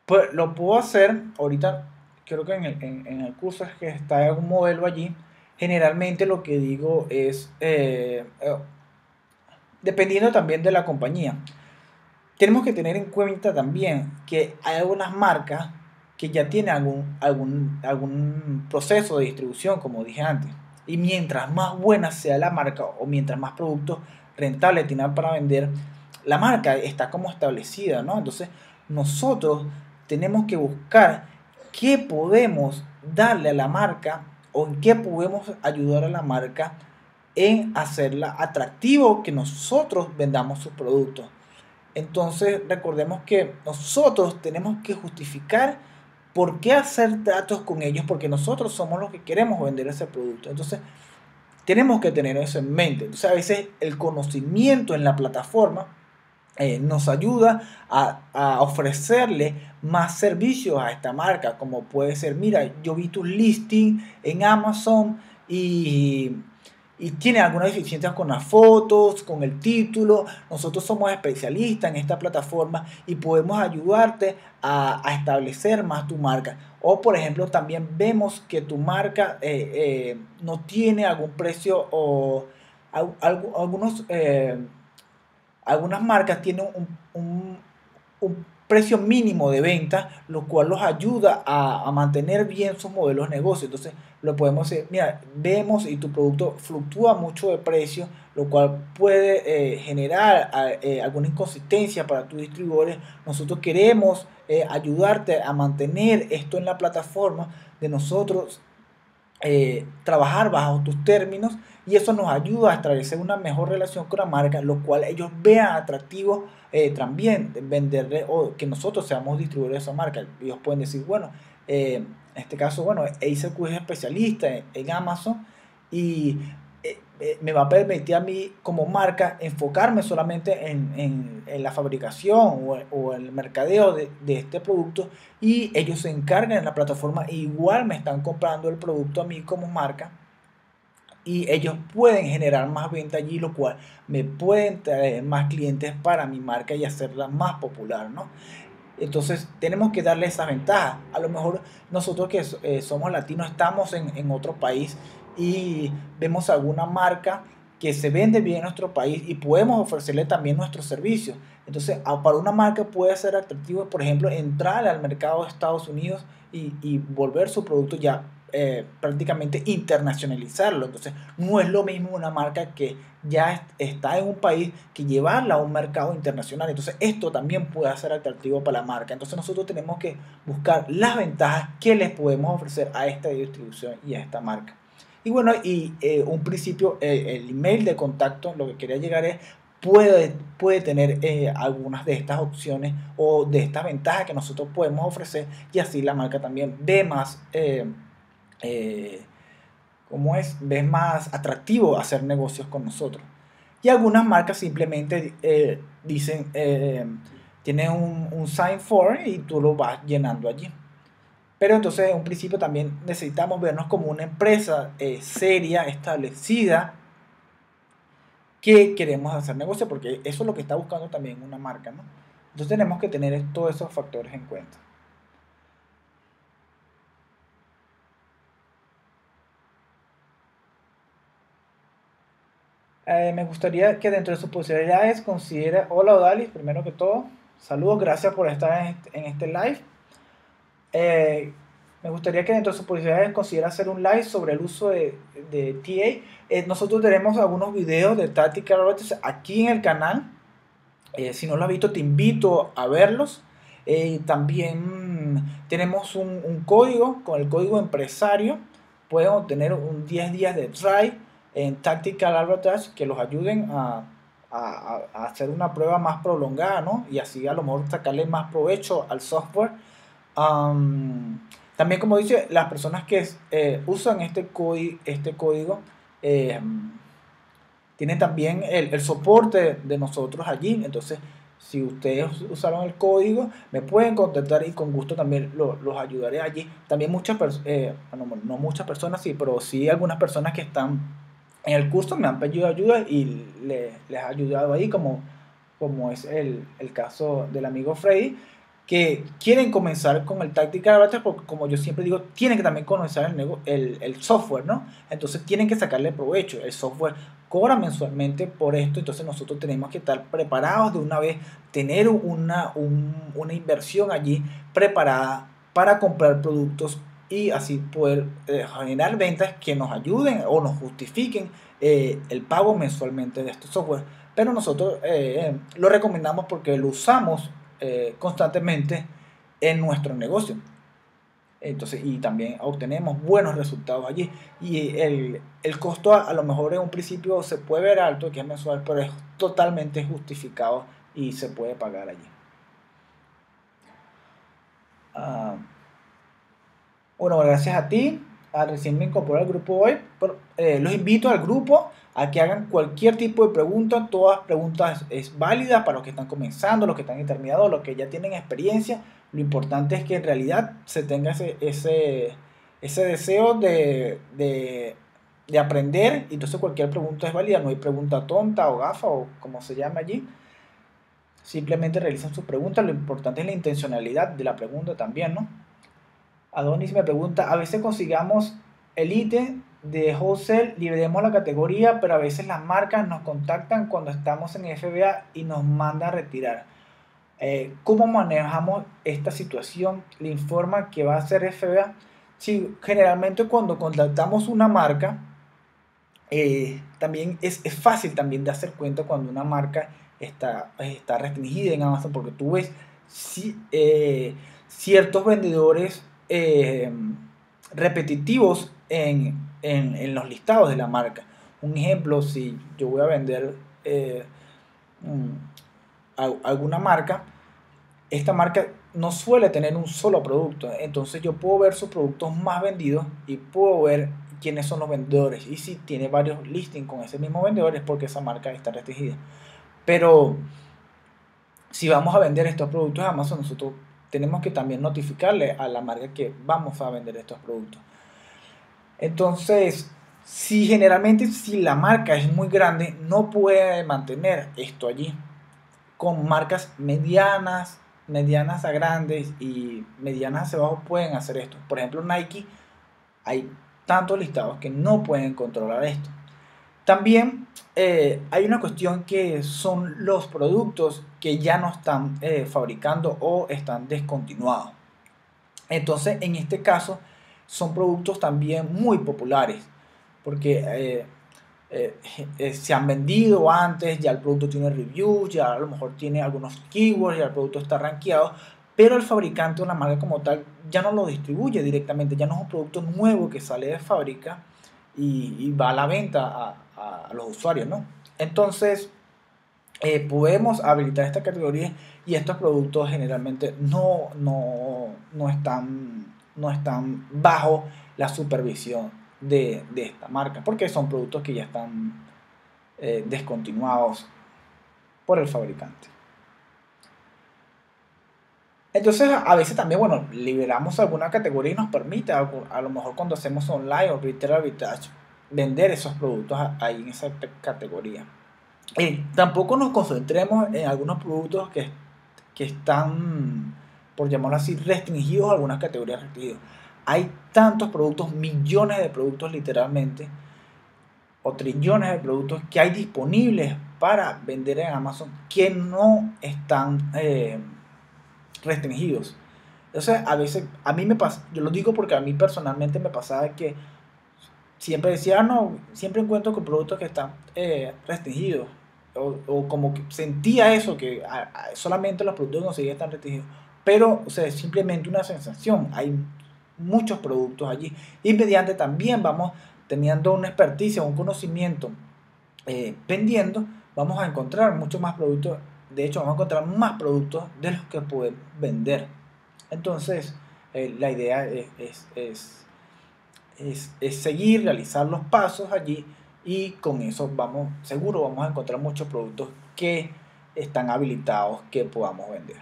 pues lo puedo hacer ahorita, creo que en el, en, en el curso es que está un modelo allí. Generalmente lo que digo es, eh, eh, dependiendo también de la compañía, tenemos que tener en cuenta también que hay algunas marcas que ya tienen algún, algún, algún proceso de distribución, como dije antes. Y mientras más buena sea la marca o mientras más productos rentables tienen para vender, la marca está como establecida, ¿no? Entonces nosotros tenemos que buscar qué podemos darle a la marca o en qué podemos ayudar a la marca en hacerla atractivo, que nosotros vendamos sus productos. Entonces recordemos que nosotros tenemos que justificar por qué hacer tratos con ellos, porque nosotros somos los que queremos vender ese producto. Entonces tenemos que tener eso en mente. Entonces a veces el conocimiento en la plataforma eh, nos ayuda a, a ofrecerle más servicios a esta marca, como puede ser, mira, yo vi tu listing en Amazon y... y tiene algunas deficiencias con las fotos, con el título. Nosotros somos especialistas en esta plataforma y podemos ayudarte a, a establecer más tu marca. O por ejemplo, también vemos que tu marca eh, eh, no tiene algún precio o al, al, algunos, eh, algunas marcas tienen un, un, un precio mínimo de venta, lo cual los ayuda a, a mantener bien sus modelos de negocio. Entonces lo podemos decir, mira, vemos y tu producto fluctúa mucho de precio, lo cual puede eh, generar eh, alguna inconsistencia para tus distribuidores. Nosotros queremos eh, ayudarte a mantener esto en la plataforma de nosotros, eh, trabajar bajo tus términos, y eso nos ayuda a establecer una mejor relación con la marca, lo cual ellos vean atractivo eh, también venderle, o que nosotros seamos distribuidores de esa marca. Ellos pueden decir, bueno, eh, en este caso, bueno, Eisa es especialista en, en Amazon y eh, eh, me va a permitir a mí como marca enfocarme solamente en, en, en la fabricación o, o el mercadeo de, de este producto, y ellos se encargan en la plataforma e igual me están comprando el producto a mí como marca, y ellos pueden generar más venta allí, lo cual me pueden traer más clientes para mi marca y hacerla más popular, ¿no? Entonces tenemos que darle esas ventajas. A lo mejor nosotros que eh, somos latinos estamos en, en otro país y vemos alguna marca que se vende bien en nuestro país y podemos ofrecerle también nuestros servicios. Entonces para una marca puede ser atractivo, por ejemplo, entrar al mercado de Estados Unidos y, y volver su producto ya eh, prácticamente internacionalizarlo. Entonces no es lo mismo una marca que ya est está en un país que llevarla a un mercado internacional. Entonces esto también puede ser atractivo para la marca. Entonces nosotros tenemos que buscar las ventajas que les podemos ofrecer a esta distribución y a esta marca. Y bueno, y eh, un principio, eh, el email de contacto, lo que quería llegar es, puede, puede tener eh, algunas de estas opciones o de estas ventajas que nosotros podemos ofrecer, y así la marca también ve más, eh, eh, ¿cómo es? Ve más atractivo hacer negocios con nosotros. Y algunas marcas simplemente eh, dicen, eh, tienen un, un sign form y tú lo vas llenando allí. Pero entonces en un principio también necesitamos vernos como una empresa eh, seria, establecida, que queremos hacer negocio, porque eso es lo que está buscando también una marca, ¿no? Entonces tenemos que tener todos esos factores en cuenta. Eh, me gustaría que dentro de sus posibilidades considere... Hola Odalis, primero que todo, saludos, gracias por estar en este, en este live. Eh, me gustaría que dentro de sus posibilidades considera hacer un live sobre el uso de, de T A. Eh, nosotros tenemos algunos videos de Tactical Arbitrage aquí en el canal. Eh, si no lo has visto, te invito a verlos. Eh, también mmm, tenemos un, un código, con el código empresario pueden obtener un diez días de trial en Tactical Arbitrage que los ayuden a, a, a hacer una prueba más prolongada, ¿no? Y así a lo mejor sacarle más provecho al software. Um, también, como dice, las personas que eh, usan este, este código eh, tienen también el, el soporte de nosotros allí. Entonces Si ustedes usaron el código, me pueden contactar y con gusto también lo, los ayudaré allí. También muchas personas, eh, bueno, no muchas personas, sí, pero sí algunas personas que están en el curso me han pedido ayuda y le, les ha ayudado ahí, como, como es el, el caso del amigo Freddy, que quieren comenzar con el Tactical Arbitrage, porque como yo siempre digo, tienen que también conocer el, el, el software, ¿no? Entonces tienen que sacarle provecho. El software cobra mensualmente por esto, entonces nosotros tenemos que estar preparados de una vez, tener una, un, una inversión allí preparada para comprar productos y así poder eh, generar ventas que nos ayuden o nos justifiquen eh, el pago mensualmente de este software. Pero nosotros eh, lo recomendamos porque lo usamos Eh, constantemente en nuestro negocio, entonces, y también obtenemos buenos resultados allí. Y el, el costo a, a lo mejor en un principio se puede ver alto, que es mensual, pero es totalmente justificado y se puede pagar allí. Ah, bueno, gracias a ti. A recién me incorporé al grupo hoy, pero, eh, los invito al grupo a que hagan cualquier tipo de pregunta. Todas preguntas es válida para los que están comenzando, los que están intermediados, los que ya tienen experiencia. Lo importante es que en realidad se tenga ese, ese, ese deseo de, de, de aprender, y entonces cualquier pregunta es válida. No hay pregunta tonta o gafa o como se llama allí. Simplemente realizan sus preguntas. Lo importante es la intencionalidad de la pregunta también, ¿no? Adonis me pregunta, a veces consigamos el ítem de wholesale, liberemos la categoría, pero a veces las marcas nos contactan cuando estamos en F B A y nos mandan a retirar. Eh, ¿Cómo manejamos esta situación? ¿Le informa que va a hacer F B A? Sí, generalmente cuando contactamos una marca, eh, también es, es fácil también de hacer cuenta cuando una marca está, está restringida en Amazon, porque tú ves si, eh, ciertos vendedores Eh, repetitivos en, en, en los listados de la marca. Un ejemplo, si yo voy a vender eh, a, alguna marca, esta marca no suele tener un solo producto, entonces yo puedo ver sus productos más vendidos y puedo ver quiénes son los vendedores, y si tiene varios listings con ese mismo vendedor es porque esa marca está restringida. Pero si vamos a vender estos productos a Amazon, nosotros tenemos que también notificarle a la marca que vamos a vender estos productos. Entonces, si generalmente si la marca es muy grande, no puede mantener esto allí. Con marcas medianas, medianas a grandes y medianas hacia abajo pueden hacer esto. Por ejemplo, Nike, hay tantos listados que no pueden controlar esto. También eh, hay una cuestión que son los productos que ya no están eh, fabricando o están descontinuados. Entonces, en este caso, son productos también muy populares, porque eh, eh, eh, se han vendido antes, ya el producto tiene reviews, ya a lo mejor tiene algunos keywords, ya el producto está rankeado, pero el fabricante o la marca como tal ya no lo distribuye directamente, ya no es un producto nuevo que sale de fábrica y, y va a la venta a a los usuarios, ¿no? Entonces eh, podemos habilitar esta categoría, y estos productos generalmente no, no, no están, no están bajo la supervisión de, de esta marca, porque son productos que ya están eh, descontinuados por el fabricante. Entonces a veces también, bueno, liberamos alguna categoría y nos permite a, a lo mejor cuando hacemos online o retail arbitrage vender esos productos ahí en esa categoría. Eh, tampoco nos concentremos en algunos productos que, que están, por llamarlo así, restringidos a algunas categorías restringidas. Hay tantos productos, millones de productos literalmente, o trillones de productos que hay disponibles para vender en Amazon que no están eh, restringidos. Entonces a veces, a mí me pasa, yo lo digo porque a mí personalmente me pasaba que siempre decía, ah, no, siempre encuentro con productos que están eh, restringidos. O, o como que sentía eso, que a, a, solamente los productos que conseguía están restringidos. Pero, o sea, es simplemente una sensación. Hay muchos productos allí. Y mediante también vamos teniendo una experticia, un conocimiento eh, vendiendo, vamos a encontrar muchos más productos. De hecho, vamos a encontrar más productos de los que podemos vender. Entonces, eh, la idea es... es, es Es, es seguir, realizar los pasos allí, y con eso vamos, seguro vamos a encontrar muchos productos que están habilitados que podamos vender.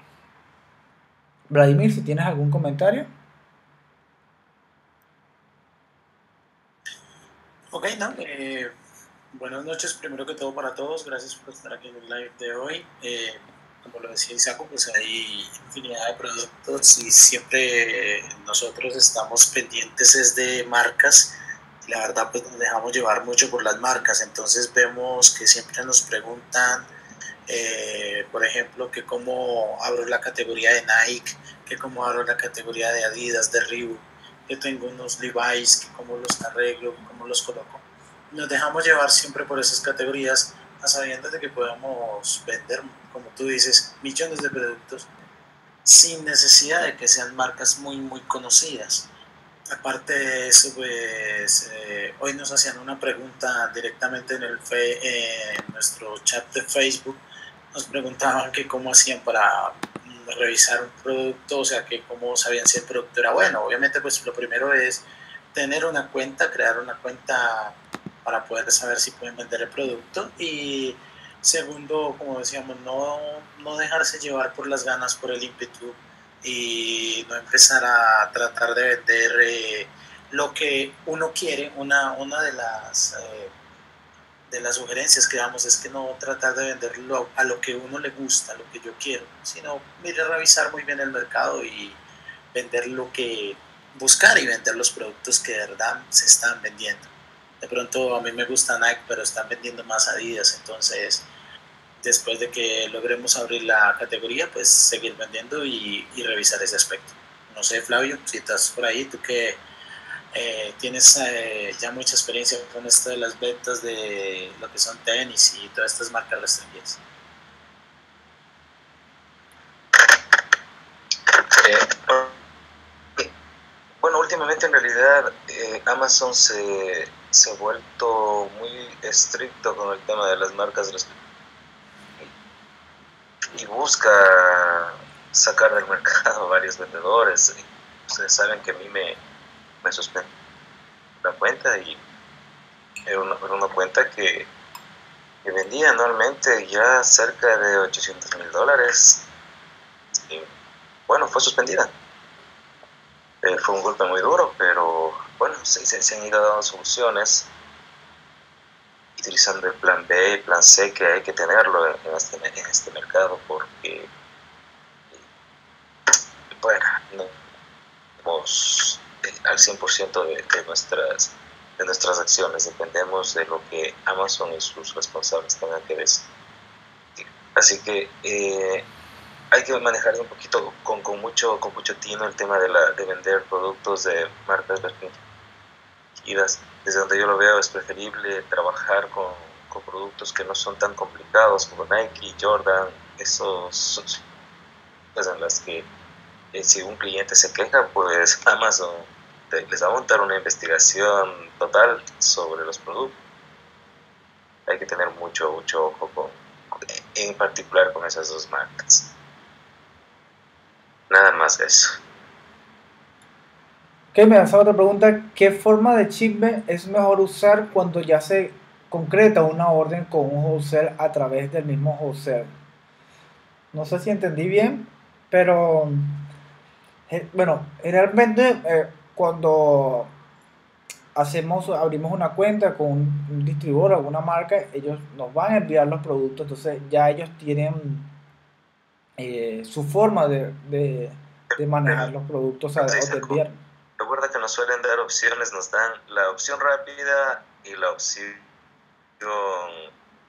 Vladimir, si tienes algún comentario. Ok, no, eh, buenas noches, primero que todo para todos, gracias por estar aquí en el live de hoy. Eh, como lo decía Isaac, pues hay infinidad de productos y siempre nosotros estamos pendientes es de marcas, y la verdad pues nos dejamos llevar mucho por las marcas, entonces vemos que siempre nos preguntan, eh, por ejemplo, que cómo abro la categoría de Nike, que cómo abro la categoría de Adidas, de Reebok, que tengo unos Levi's, que cómo los arreglo, cómo los coloco. Nos dejamos llevar siempre por esas categorías, a sabiendas de que podemos vender, como tú dices, millones de productos sin necesidad de que sean marcas muy, muy conocidas. Aparte de eso, pues eh, hoy nos hacían una pregunta directamente en, el fe, eh, en nuestro chat de Facebook. Nos preguntaban que cómo hacían para revisar un producto, o sea, que cómo sabían si el producto era bueno. Obviamente, pues lo primero es tener una cuenta, crear una cuenta para poder saber si pueden vender el producto. Y segundo, como decíamos, no, no dejarse llevar por las ganas, por el ímpetu y no empezar a tratar de vender eh, lo que uno quiere. Una, una de las... Eh, de las sugerencias que damos es que no tratar de venderlo a lo que uno le gusta, a lo que yo quiero, sino mire, revisar muy bien el mercado y vender lo que buscar y vender los productos que de verdad se están vendiendo. De pronto a mí me gusta Nike, pero están vendiendo más Adidas, entonces después de que logremos abrir la categoría, pues seguir vendiendo y, y revisar ese aspecto. No sé, Flavio, si estás por ahí, tú que Eh, tienes eh, ya mucha experiencia con esto de las ventas de lo que son tenis y todas estas marcas restringidas. Eh, bueno, últimamente en realidad eh, Amazon se, se ha vuelto muy estricto con el tema de las marcas restringidas y busca sacar del mercado varios vendedores. Ustedes saben que a mí me me suspendí la cuenta y era una, era una cuenta que, que vendía anualmente ya cerca de ochocientos mil dólares y bueno, fue suspendida. Eh, fue un golpe muy duro, pero bueno, se, se, se han ido dando soluciones utilizando el plan B, el plan C, que hay que tenerlo en, en, este, en este mercado porque bueno, no hemos al cien por ciento de, de, nuestras, de nuestras acciones, dependemos de lo que Amazon y sus responsables tengan que decir. Así que eh, hay que manejar un poquito con, con, mucho, con mucho tino el tema de, la, de vender productos de marcas restringidas. Desde donde yo lo veo es preferible trabajar con, con productos que no son tan complicados como Nike, Jordan, esos pues en las que eh, si un cliente se queja, pues Amazon les va a montar una investigación total sobre los productos. Hay que tener mucho, mucho ojo con, en particular con esas dos marcas. Nada más de eso. Ok, me lanzaba otra pregunta. ¿Qué forma de shipment es mejor usar cuando ya se concreta una orden con un wholesale a través del mismo wholesale? No sé si entendí bien, pero bueno, generalmente eh, cuando hacemos, abrimos una cuenta con un, un distribuidor o alguna marca, ellos nos van a enviar los productos, entonces ya ellos tienen eh, su forma de, de, de manejar los productos. A, sí, de recuerda que nos suelen dar opciones, nos dan la opción rápida y la opción,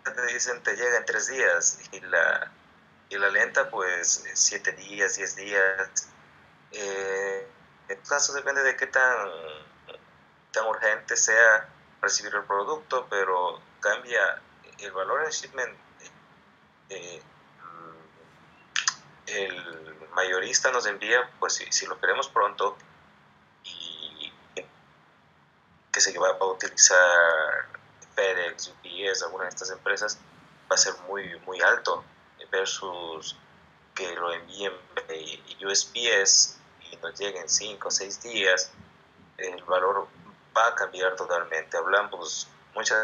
te dicen te llega en tres días y la, y la lenta pues siete días, diez días. Eh, En tu caso depende de qué tan, tan urgente sea recibir el producto, pero cambia el valor en shipment. Eh, el mayorista nos envía, pues si, si lo queremos pronto, y que se va a utilizar FedEx, U P S, alguna de estas empresas, va a ser muy, muy alto versus que lo envíen U S P S. Nos lleguen cinco o seis días, el valor va a cambiar totalmente. Hablamos muchas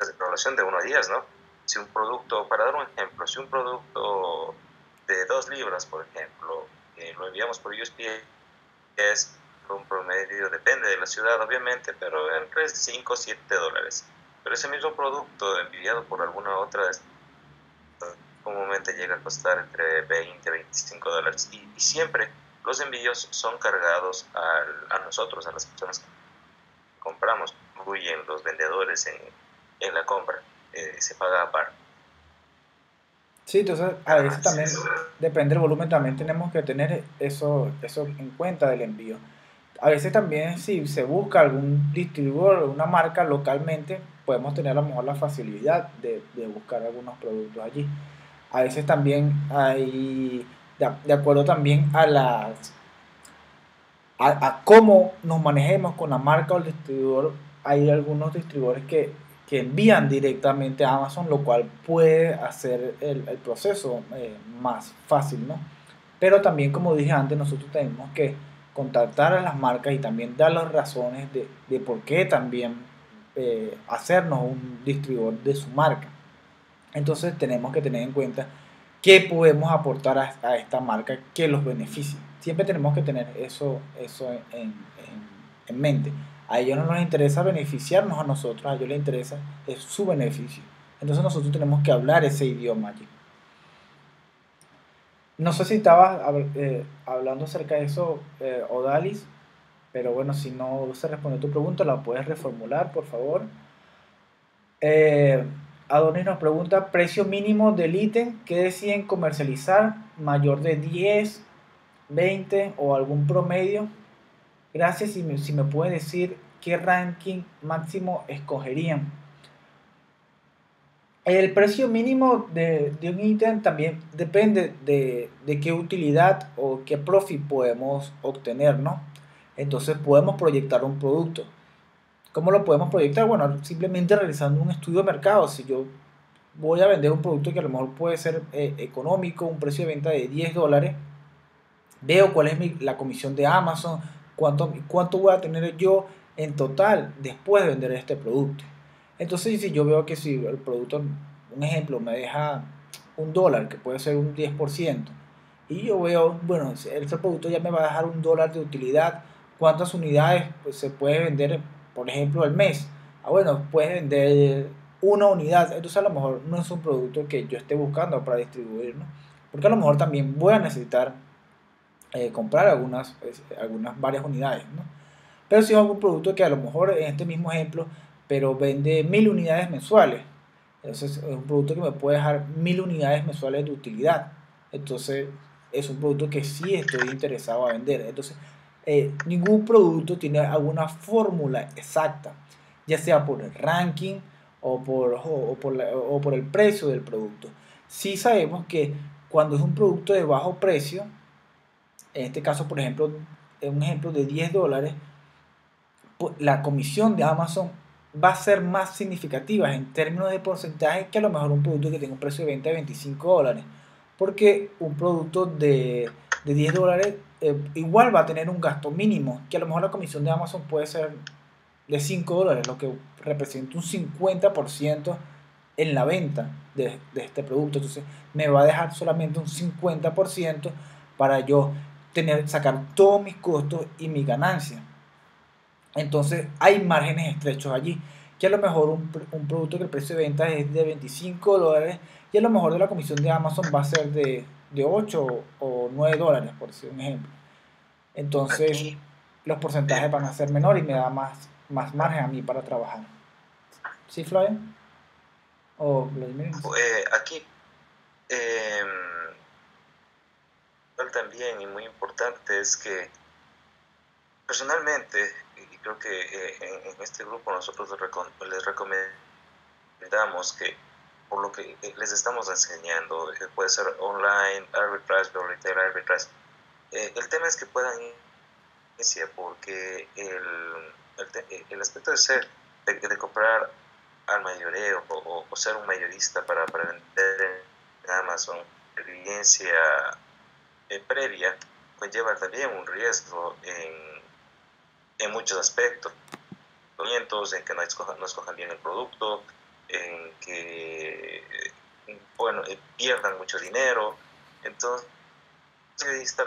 de relación de unos días, ¿no? Si un producto, para dar un ejemplo, si un producto de dos libras, por ejemplo, eh, lo enviamos por U S P S, un promedio, depende de la ciudad obviamente, pero entre cinco o siete dólares. Pero ese mismo producto enviado por alguna otra, comúnmente llega a costar entre veinte y veinticinco dólares. Y, y siempre los envíos son cargados al, a nosotros, a las personas que compramos, incluyen los vendedores en, en la compra. Eh, se paga aparte. Sí, entonces a veces también depende del volumen, también tenemos que tener eso, eso en cuenta del envío. A veces también si se busca algún distribuidor, una marca localmente, podemos tener a lo mejor la facilidad de, de buscar algunos productos allí. A veces también hay, de, de acuerdo también a las a, a cómo nos manejemos con la marca o el distribuidor, hay algunos distribuidores que que envían directamente a Amazon, lo cual puede hacer el, el proceso eh, más fácil, ¿no? Pero también, como dije antes, nosotros tenemos que contactar a las marcas y también dar las razones de, de por qué también eh, hacernos un distribuidor de su marca. Entonces tenemos que tener en cuenta qué podemos aportar a, a esta marca que los beneficie. Siempre tenemos que tener eso, eso en, en, en mente. A ellos no nos interesa beneficiarnos a nosotros, a ellos les interesa es su beneficio. Entonces nosotros tenemos que hablar ese idioma allí. No sé si estabas eh, hablando acerca de eso, eh, Odalis, pero bueno, si no se responde tu pregunta, la puedes reformular, por favor. Eh, Adonis nos pregunta, precio mínimo del ítem que deciden comercializar, mayor de diez, veinte o algún promedio. Gracias, si me, si me pueden decir qué ranking máximo escogerían. El precio mínimo de, de un ítem también depende de, de qué utilidad o qué profit podemos obtener, ¿no? Entonces podemos proyectar un producto. ¿Cómo lo podemos proyectar? Bueno, simplemente realizando un estudio de mercado. Si yo voy a vender un producto que a lo mejor puede ser eh, económico, un precio de venta de diez dólares, veo cuál es mi, la comisión de Amazon, ¿Cuánto, cuánto voy a tener yo en total después de vender este producto? Entonces, si yo veo que si el producto, un ejemplo, me deja un dólar, que puede ser un diez por ciento, y yo veo, bueno, este producto ya me va a dejar un dólar de utilidad, ¿cuántas unidades pues, se puede vender, por ejemplo, al mes? Ah, bueno, puedes vender una unidad, entonces a lo mejor no es un producto que yo esté buscando para distribuir, ¿no? Porque a lo mejor también voy a necesitar Eh, comprar algunas, eh, algunas varias unidades, ¿no? Pero si es algún producto que a lo mejor en este mismo ejemplo, pero vende mil unidades mensuales, entonces es un producto que me puede dejar mil unidades mensuales de utilidad, entonces es un producto que sí estoy interesado a vender. Entonces eh, ningún producto tiene alguna fórmula exacta, ya sea por el ranking o por, o, o por, la, o por el precio del producto. Sí sabemos que cuando es un producto de bajo precio, en este caso, por ejemplo, un ejemplo de diez dólares, la comisión de Amazon va a ser más significativa en términos de porcentaje que a lo mejor un producto que tenga un precio de venta de veinticinco dólares. Porque un producto de, de diez dólares eh, igual va a tener un gasto mínimo, que a lo mejor la comisión de Amazon puede ser de cinco dólares, lo que representa un cincuenta por ciento en la venta de, de este producto. Entonces, me va a dejar solamente un cincuenta por ciento para yo tener, sacar todos mis costos y mis ganancias. Entonces hay márgenes estrechos allí, que a lo mejor un, un producto que el precio de venta es de veinticinco dólares y a lo mejor de la comisión de Amazon va a ser de, de ocho o nueve dólares, por decir un ejemplo. Entonces aquí los porcentajes van a ser menores y me da más, más margen a mí para trabajar. ¿Sí, Flavio? ¿O Vladimir? Eh, aquí eh... también y muy importante es que personalmente, y creo que eh, en, en este grupo nosotros les, recom les recomendamos que por lo que les estamos enseñando, que puede ser online, arbitrage o retail arbitrage, eh, el tema es que puedan iniciar, porque el, el, el aspecto de ser, de, de comprar al mayoreo o, o, o ser un mayorista para, para vender en Amazon, experiencia Eh, previa conlleva también un riesgo en, en muchos aspectos, en que no escojan, no escojan bien el producto, en que, bueno, pierdan mucho dinero. Entonces,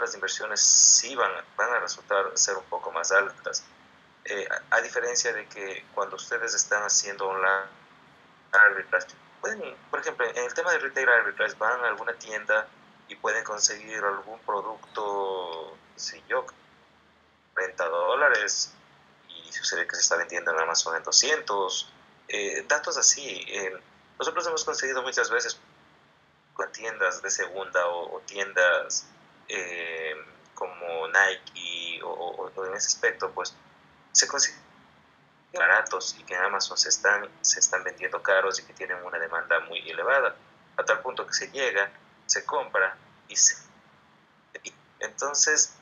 las inversiones sí van, van a resultar ser un poco más altas. Eh, a, a diferencia de que cuando ustedes están haciendo online arbitrage, pueden, por ejemplo, en el tema de retail arbitrage, van a alguna tienda y pueden conseguir algún producto, si yo, treinta dólares, y sucede que se está vendiendo en Amazon en doscientos, eh, datos así. Eh, nosotros hemos conseguido muchas veces con tiendas de segunda o, o tiendas eh, como Nike o, o, o en ese aspecto, pues, se consiguen baratos y que en Amazon se están, se están vendiendo caros y que tienen una demanda muy elevada, a tal punto que se llega, se compra y se... Entonces,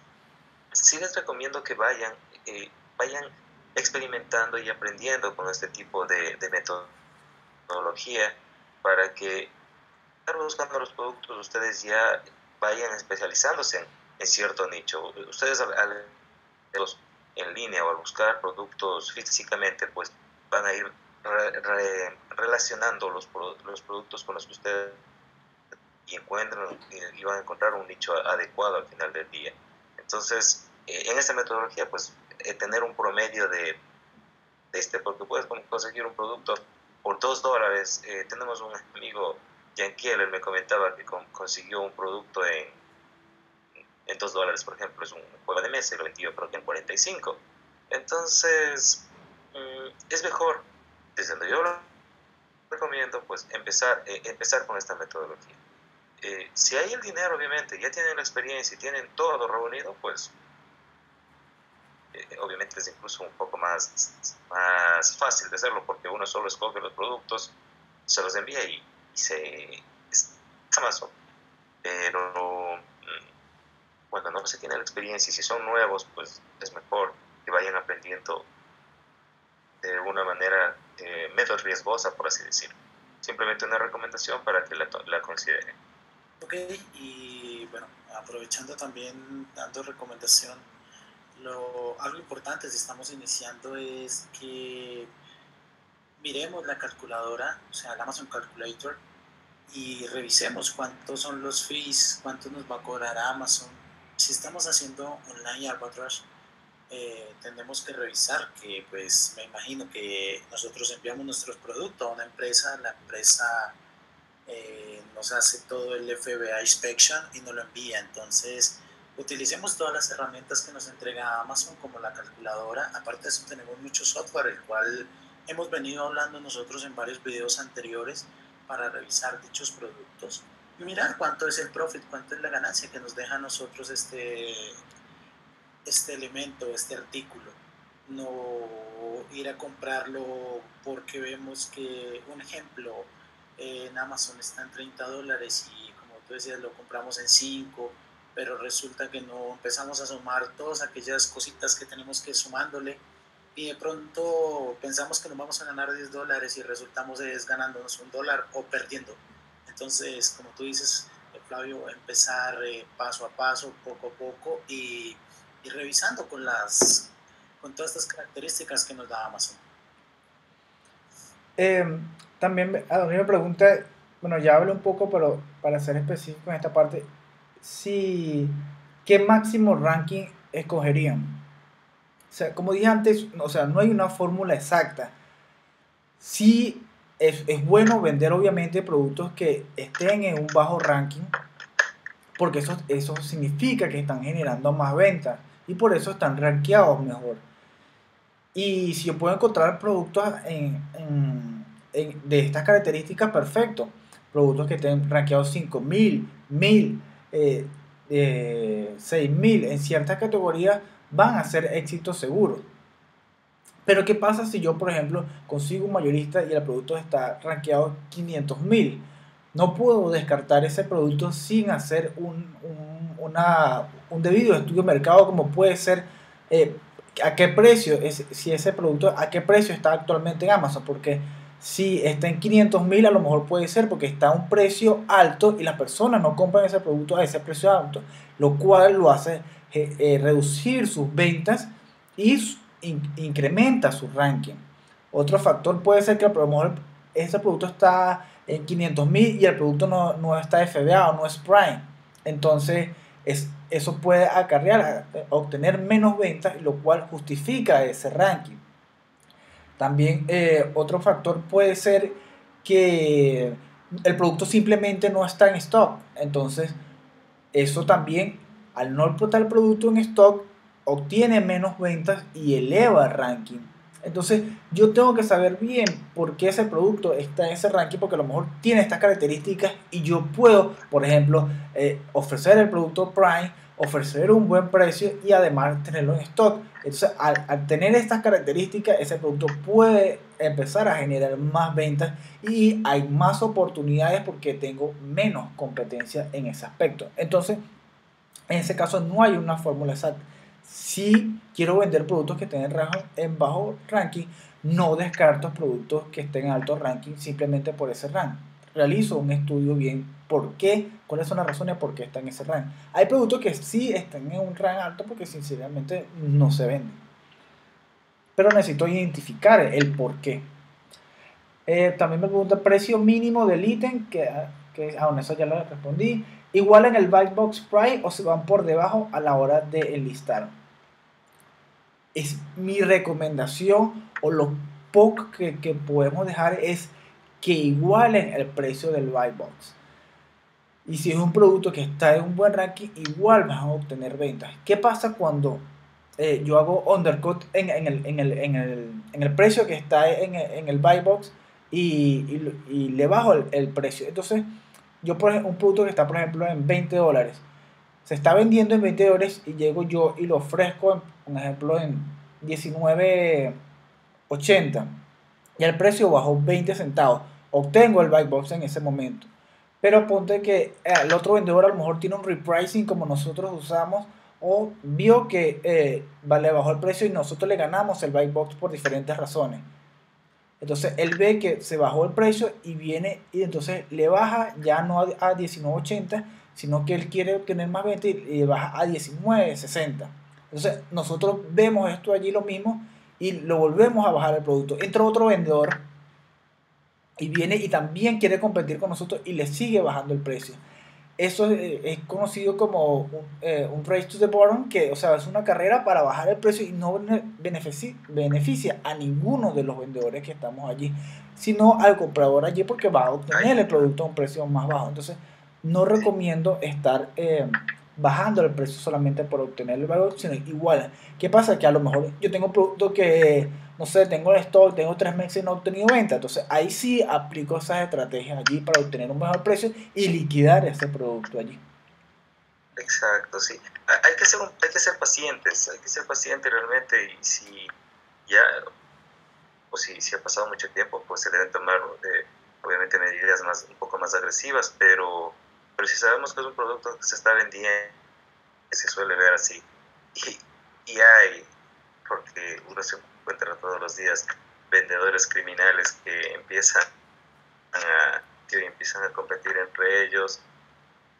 sí les recomiendo que vayan, eh, vayan experimentando y aprendiendo con este tipo de, de metodología para que, buscando los productos, ustedes ya vayan especializándose en, en cierto nicho. Ustedes al, al los en línea o al buscar productos físicamente, pues van a ir re, re, relacionando los, los productos con los que ustedes y encuentran y, y van a encontrar un nicho adecuado al final del día. Entonces, eh, en esta metodología, pues eh, tener un promedio de, de este, porque puedes conseguir un producto por dos dólares. Eh, tenemos un amigo, Yanquiel, él me comentaba que con, consiguió un producto en en dos dólares, por ejemplo, es un juego de mesa y lo vendió creo que en cuarenta y cinco. Entonces, es mejor, desde donde yo lo recomiendo, pues empezar, eh, empezar con esta metodología. Eh, si hay el dinero, obviamente, ya tienen la experiencia y tienen todo reunido, pues eh, obviamente es incluso un poco más, más fácil de hacerlo, porque uno solo escoge los productos, se los envía y, y se... es Amazon. Pero... cuando no se tiene la experiencia y si son nuevos, pues es mejor que vayan aprendiendo de una manera eh, menos riesgosa, por así decirlo. Simplemente una recomendación para que la, la consideren. Ok, y bueno, aprovechando también, dando recomendación, lo, algo importante si estamos iniciando es que miremos la calculadora, o sea, el Amazon Calculator, y revisemos cuántos son los fees, cuánto nos va a cobrar Amazon. Si estamos haciendo online arbitrage, eh, tenemos que revisar que, pues, me imagino que nosotros enviamos nuestros productos a una empresa, la empresa eh, nos hace todo el F B A Inspection y nos lo envía. Entonces, utilicemos todas las herramientas que nos entrega Amazon, como la calculadora. Aparte de eso, tenemos mucho software, el cual hemos venido hablando nosotros en varios videos anteriores para revisar dichos productos. Y mirar cuánto es el profit, cuánto es la ganancia que nos deja a nosotros este, este elemento, este artículo. No ir a comprarlo porque vemos que, un ejemplo, en Amazon está en treinta dólares y, como tú decías, lo compramos en cinco, pero resulta que no, empezamos a sumar todas aquellas cositas que tenemos que ir sumándole y de pronto pensamos que nos vamos a ganar diez dólares y resultamos es ganándonos un dólar o perdiendo. Entonces, como tú dices, Flavio, empezar eh, paso a paso, poco a poco, y, y revisando con, las, con todas estas características que nos da Amazon. Eh, también, Adonis me pregunta, bueno, ya hablé un poco, pero para ser específico en esta parte, si, ¿qué máximo ranking escogerían? O sea, como dije antes, o sea, no hay una fórmula exacta. Sí... Es, es bueno vender, obviamente, productos que estén en un bajo ranking, porque eso, eso significa que están generando más ventas y por eso están rankeados mejor. Y si yo puedo encontrar productos en, en, en, de estas características, perfecto. Productos que estén rankeados cinco mil, mil, eh, eh, seis mil en ciertas categorías van a ser éxito seguro. Pero ¿qué pasa si yo, por ejemplo, consigo un mayorista y el producto está rankeado quinientos mil? No puedo descartar ese producto sin hacer un, un, una, un debido estudio de mercado, como puede ser eh, a qué precio es, si ese producto, a qué precio está actualmente en Amazon. Porque si está en quinientos mil, a lo mejor puede ser porque está a un precio alto y las personas no compran ese producto a ese precio alto, lo cual lo hace eh, eh, reducir sus ventas y su incrementa su ranking. Otro factor puede ser que a lo mejor ese producto está en quinientos mil y el producto no, no está F B A o no es Prime. Entonces es, eso puede acarrear a obtener menos ventas, lo cual justifica ese ranking. También eh, otro factor puede ser que el producto simplemente no está en stock. Entonces eso también, al no explotar el producto en stock, obtiene menos ventas y eleva el ranking. Entonces yo tengo que saber bien por qué ese producto está en ese ranking, porque a lo mejor tiene estas características y yo puedo, por ejemplo, eh, ofrecer el producto Prime, ofrecer un buen precio y además tenerlo en stock. Entonces al, al tener estas características, ese producto puede empezar a generar más ventas y hay más oportunidades porque tengo menos competencia en ese aspecto. Entonces en ese caso no hay una fórmula exacta. Si quiero vender productos que estén en bajo ranking, no descarto productos que estén en alto ranking simplemente por ese ranking. Realizo un estudio bien por qué, cuáles son las razones por qué están en ese ranking. Hay productos que sí están en un ranking alto porque sinceramente no se venden. Pero necesito identificar el por qué. Eh, también me pregunta precio mínimo del ítem, que, que aún eso ya lo respondí. Igual en el buy box price o se van por debajo a la hora de enlistar. Es mi recomendación, o lo poco que, que podemos dejar es que igualen el precio del buy box. Y si es un producto que está en un buen ranking, igual vas a obtener ventas. ¿Qué pasa cuando eh, yo hago undercut en, en, el, en, el, en, el, en el precio que está en, en el buy box y, y, y le bajo el, el precio? Entonces yo, por ejemplo, un producto que está, por ejemplo, en veinte dólares, se está vendiendo en veinte dólares y llego yo y lo ofrezco, por ejemplo, en diecinueve ochenta y el precio bajó veinte centavos. Obtengo el buy box en ese momento, pero ponte que el otro vendedor a lo mejor tiene un repricing como nosotros usamos, o vio que eh, le bajó el precio y nosotros le ganamos el buy box por diferentes razones. Entonces él ve que se bajó el precio y viene y entonces le baja ya no a diecinueve ochenta, sino que él quiere obtener más ventas y le baja a diecinueve sesenta. Entonces nosotros vemos esto allí lo mismo y lo volvemos a bajar el producto. Entra otro vendedor y viene y también quiere competir con nosotros y le sigue bajando el precio. Eso es conocido como un, eh, un race to the bottom, que, o sea, es una carrera para bajar el precio y no beneficia, beneficia a ninguno de los vendedores que estamos allí, sino al comprador allí, porque va a obtener el producto a un precio más bajo. Entonces no recomiendo estar eh, bajando el precio solamente por obtener el valor, sino igual. ¿Qué pasa? Que a lo mejor yo tengo un producto que, no sé, tengo en stock, tengo tres meses y no he obtenido venta. Entonces ahí sí aplico esas estrategias allí para obtener un mejor precio y liquidar ese producto allí. Exacto, sí. Hay que ser, hay que ser pacientes, hay que ser pacientes realmente. Y si ya, o si, si ha pasado mucho tiempo, pues se deben tomar eh, obviamente medidas más, un poco más agresivas, pero... pero si sabemos que es un producto que se está vendiendo, que se suele ver así, y, y hay, porque uno se encuentra todos los días vendedores criminales que empiezan a, que empiezan a competir entre ellos,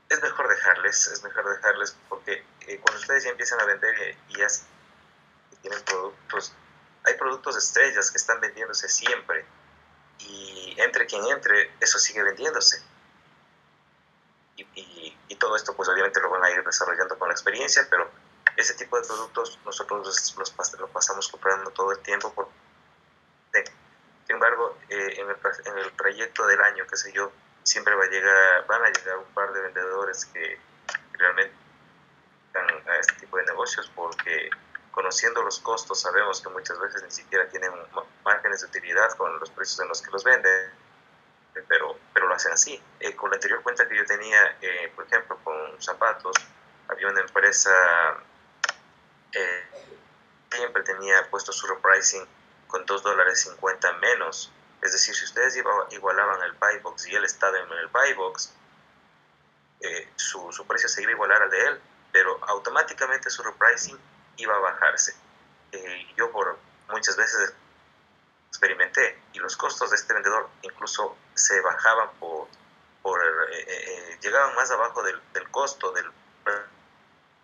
es mejor dejarles, es mejor dejarles, porque eh, cuando ustedes ya empiezan a vender y, y ya tienen productos, hay productos estrellas que están vendiéndose siempre, y entre quien entre, eso sigue vendiéndose. Y, y, y todo esto pues obviamente lo van a ir desarrollando con la experiencia, pero ese tipo de productos nosotros los, los, pas, los pasamos comprando todo el tiempo. Por, de, sin embargo, eh, en, el, en el trayecto del año, qué sé yo, siempre va a llegar, van a llegar un par de vendedores que realmente están a este tipo de negocios, porque conociendo los costos sabemos que muchas veces ni siquiera tienen márgenes de utilidad con los precios en los que los venden, pero pero lo hacen así. Eh, con la anterior cuenta que yo tenía, eh, por ejemplo, con zapatos, había una empresa eh, que siempre tenía puesto su repricing con dos dólares cincuenta menos. Es decir, si ustedes igualaban el buy box y él estaba en el buy box, eh, su, su precio se iba a igualar al de él, pero automáticamente su repricing iba a bajarse. Eh, yo por muchas veces experimenté, y los costos de este vendedor incluso se bajaban por, por eh, eh, llegaban más abajo del, del costo del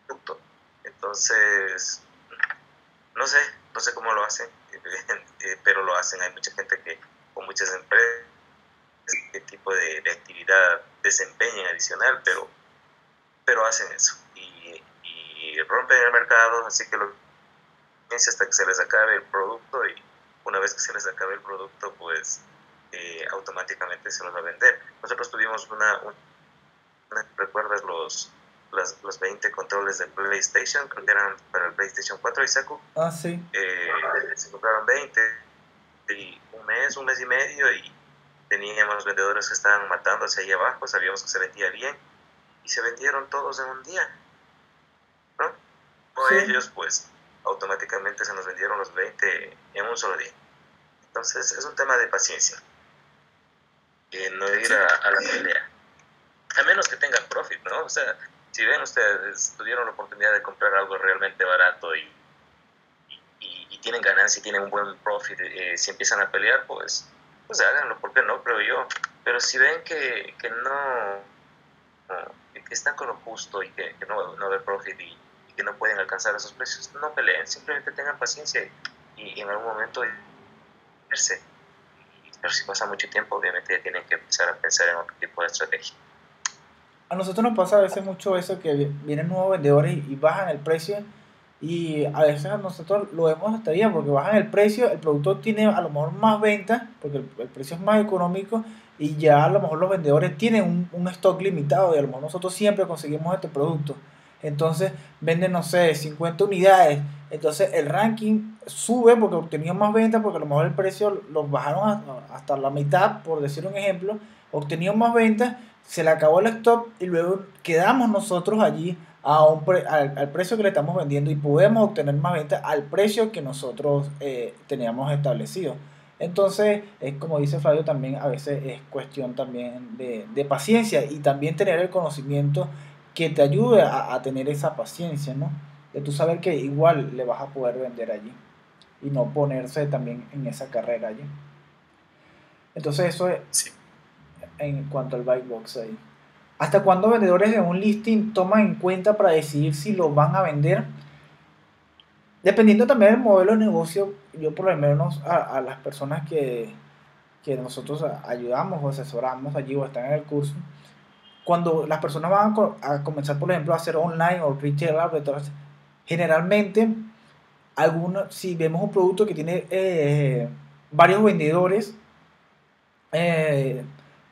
producto. Entonces no sé, no sé cómo lo hacen, eh, eh, pero lo hacen. Hay mucha gente que, con muchas empresas qué tipo de, de actividad desempeñen adicional, pero, pero hacen eso y, y rompen el mercado, así que lo hasta que se les acabe el producto, y una vez que se les acabe el producto, pues eh, automáticamente se los va a vender. Nosotros tuvimos una, una ¿recuerdas los, las, los veinte controles de PlayStation? Creo que eran para el PlayStation cuatro, Isaku. Ah, sí. Eh, se compraron veinte y un mes, un mes y medio, y teníamos vendedores que estaban matándose ahí abajo, sabíamos que se vendía bien, y se vendieron todos en un día, ¿no? O sí. Ellos, pues, automáticamente se nos vendieron los veinte en un solo día. Entonces es un tema de paciencia, eh, no ir a, a la pelea, a menos que tengan profit, ¿no? O sea, si ven ustedes, tuvieron la oportunidad de comprar algo realmente barato y, y, y tienen ganancia y tienen un buen profit, eh, si empiezan a pelear, pues, pues háganlo, porque no, creo yo. Pero si ven que, que no, no, que están con lo justo y que, que no, no haber profit y que no pueden alcanzar esos precios, no peleen, simplemente tengan paciencia y, y en algún momento irse. Pero si pasa mucho tiempo, obviamente ya tienen que empezar a pensar en otro tipo de estrategia. A nosotros nos pasa a veces mucho eso, que vienen nuevos vendedores y, y bajan el precio, y a veces nosotros lo vemos hasta día, porque bajan el precio, el producto tiene a lo mejor más ventas, porque el, el precio es más económico, y ya a lo mejor los vendedores tienen un, un stock limitado, y a lo mejor nosotros siempre conseguimos este producto. Entonces venden, no sé, cincuenta unidades. Entonces el ranking sube porque obtenían más ventas, porque a lo mejor el precio lo bajaron hasta la mitad, por decir un ejemplo. Obtenían más ventas, se le acabó el stock y luego quedamos nosotros allí a un pre al, al precio que le estamos vendiendo, y podemos obtener más ventas al precio que nosotros eh, teníamos establecido. Entonces, eh, como dice Flavio, también a veces es cuestión también de, de paciencia, y también tener el conocimiento que te ayude a, a tener esa paciencia, ¿no? De tú saber que igual le vas a poder vender allí, y no ponerse también en esa carrera allí. Entonces eso es sí. En cuanto al buy box ahí. ¿Hasta cuándo vendedores de un listing toman en cuenta para decidir si lo van a vender? Dependiendo también del modelo de negocio. Yo por lo menos a, a las personas que, que nosotros ayudamos o asesoramos allí o están en el curso, cuando las personas van a comenzar, por ejemplo, a hacer online o retail arbitrage, generalmente, algunos, si vemos un producto que tiene eh, varios vendedores, eh,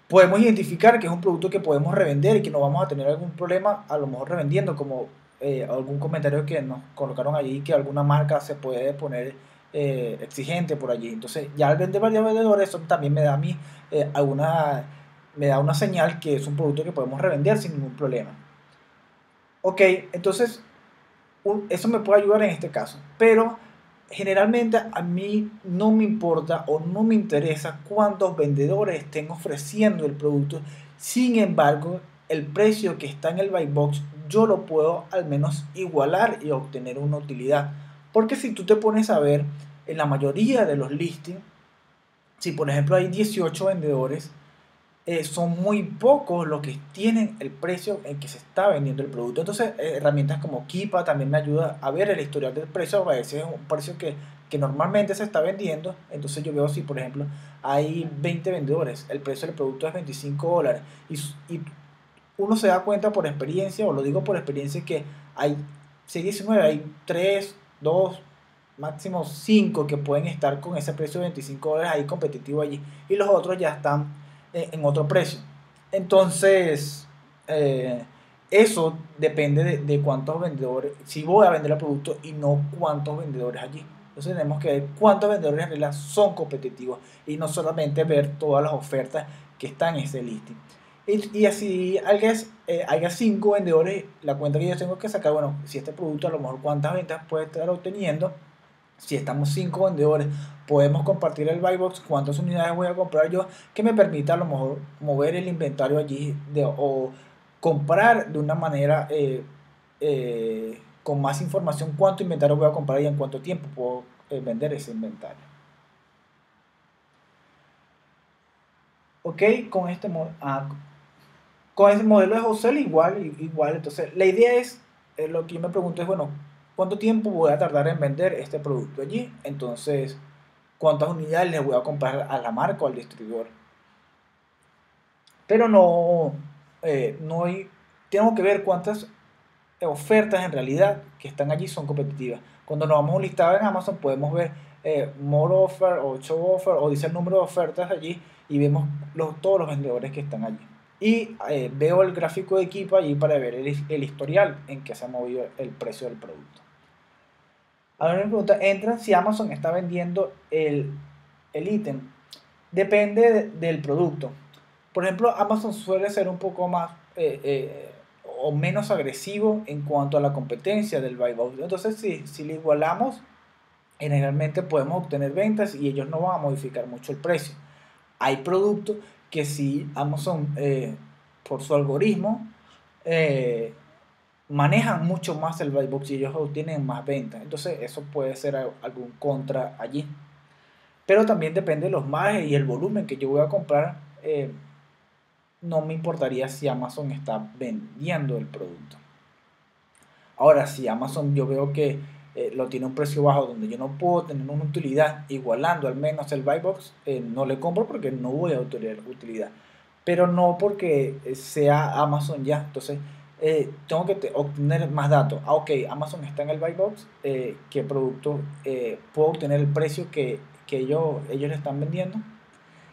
podemos identificar que es un producto que podemos revender y que no vamos a tener algún problema, a lo mejor revendiendo, como eh, algún comentario que nos colocaron allí, que alguna marca se puede poner eh, exigente por allí. Entonces, ya al vender varios vendedores, eso también me da a mí eh, alguna... me da una señal que es un producto que podemos revender sin ningún problema. Ok, entonces un, eso me puede ayudar en este caso, pero generalmente a mí no me importa o no me interesa cuántos vendedores estén ofreciendo el producto. Sin embargo, el precio que está en el buy box yo lo puedo al menos igualar y obtener una utilidad, porque si tú te pones a ver, en la mayoría de los listings, si por ejemplo hay dieciocho vendedores, Eh, son muy pocos los que tienen el precio en que se está vendiendo el producto. Entonces eh, herramientas como Keepa también me ayuda a ver el historial del precio. A veces es un precio que, que normalmente se está vendiendo, entonces yo veo si por ejemplo hay veinte vendedores, el precio del producto es veinticinco dólares, y, y uno se da cuenta por experiencia, o lo digo por experiencia, que hay seis, diecinueve, hay tres, dos, máximo cinco que pueden estar con ese precio de veinticinco dólares ahí competitivo allí, y los otros ya están en otro precio. Entonces eh, eso depende de, de cuántos vendedores, si voy a vender el producto, y no cuántos vendedores allí. Entonces tenemos que ver cuántos vendedores en realidad son competitivos, y no solamente ver todas las ofertas que están en ese listing. Y, y así haya cinco vendedores, la cuenta que yo tengo que sacar, bueno, si este producto a lo mejor cuántas ventas puede estar obteniendo. Si estamos cinco vendedores, podemos compartir el buy box, cuántas unidades voy a comprar yo, que me permita a lo mejor mover el inventario allí, de, o comprar de una manera eh, eh, con más información cuánto inventario voy a comprar y en cuánto tiempo puedo eh, vender ese inventario. Ok, con este, mo ah, con este modelo de wholesale igual, igual. Entonces la idea es, eh, lo que yo me pregunto es, bueno, ¿cuánto tiempo voy a tardar en vender este producto allí? Entonces, ¿cuántas unidades les voy a comprar a la marca o al distribuidor? pero no, eh, no hay, tenemos que ver cuántas ofertas en realidad que están allí son competitivas. Cuando nos vamos a un listado en Amazon podemos ver eh, More Offer o Show Offer, o dice el número de ofertas allí y vemos los, todos los vendedores que están allí. Y eh, veo el gráfico de Keepa allí para ver el, el historial en que se ha movido el precio del producto. Ahora me pregunta, ¿entran si Amazon está vendiendo el ítem? Depende de, del producto. Por ejemplo, Amazon suele ser un poco más eh, eh, o menos agresivo en cuanto a la competencia del buy box. Entonces, si, si le igualamos, generalmente podemos obtener ventas y ellos no van a modificar mucho el precio. Hay productos que si Amazon, eh, por su algoritmo, eh, manejan mucho más el buy box y ellos obtienen más ventas. Entonces, eso puede ser algún contra allí. Pero también depende de los márgenes y el volumen que yo voy a comprar. Eh, no me importaría si Amazon está vendiendo el producto. Ahora, si Amazon yo veo que eh, lo tiene a un precio bajo donde yo no puedo tener una utilidad igualando al menos el buy box, eh, no le compro porque no voy a obtener utilidad. Pero no porque sea Amazon ya. Entonces, eh, tengo que te obtener más datos. Ah, ok, Amazon está en el buy box. Eh, ¿Qué producto eh, puedo obtener el precio que, que ellos, ellos le están vendiendo?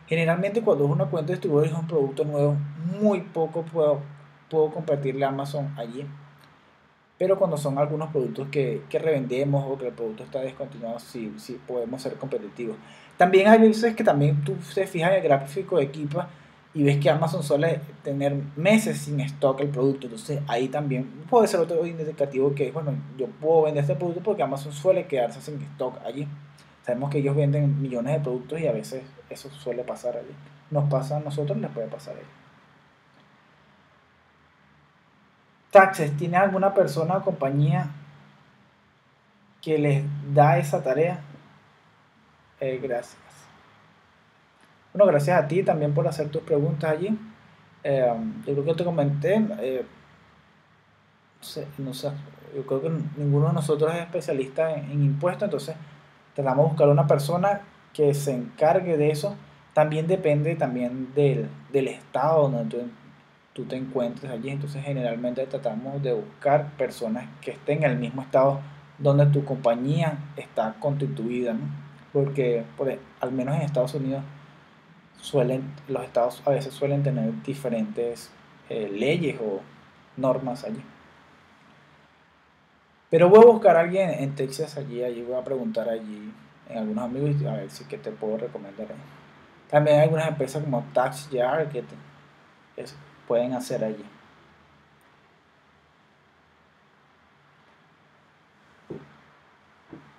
Generalmente cuando es una cuenta de distribuidor es un producto nuevo, muy poco puedo, puedo compartirle a Amazon allí. Pero cuando son algunos productos que, que revendemos o que el producto está descontinuado, sí, sí podemos ser competitivos. También hay veces que también tú se fijas en el gráfico de Keepa y ves que Amazon suele tener meses sin stock el producto. Entonces ahí también puede ser otro indicativo que, bueno, yo puedo vender este producto porque Amazon suele quedarse sin stock allí. Sabemos que ellos venden millones de productos y a veces eso suele pasar allí. Nos pasa a nosotros, les puede pasar a ellos. Taxes, ¿tiene alguna persona o compañía que les da esa tarea? Eh, gracias. Bueno, gracias a ti también por hacer tus preguntas allí. Eh, yo creo que te comenté, eh, no sé, no sé, yo creo que ninguno de nosotros es especialista en, en impuestos, entonces tratamos de buscar una persona que se encargue de eso. También depende también del, del estado donde tú, tú te encuentres allí. Entonces generalmente tratamos de buscar personas que estén en el mismo estado donde tu compañía está constituida, ¿no? Porque por, al menos en Estados Unidos suelen, los estados a veces suelen tener diferentes eh, leyes o normas allí. Pero voy a buscar a alguien en Texas allí, allí voy a preguntar allí en algunos amigos a ver si que te puedo recomendar. También hay algunas empresas como TaxJar que, te, que pueden hacer allí.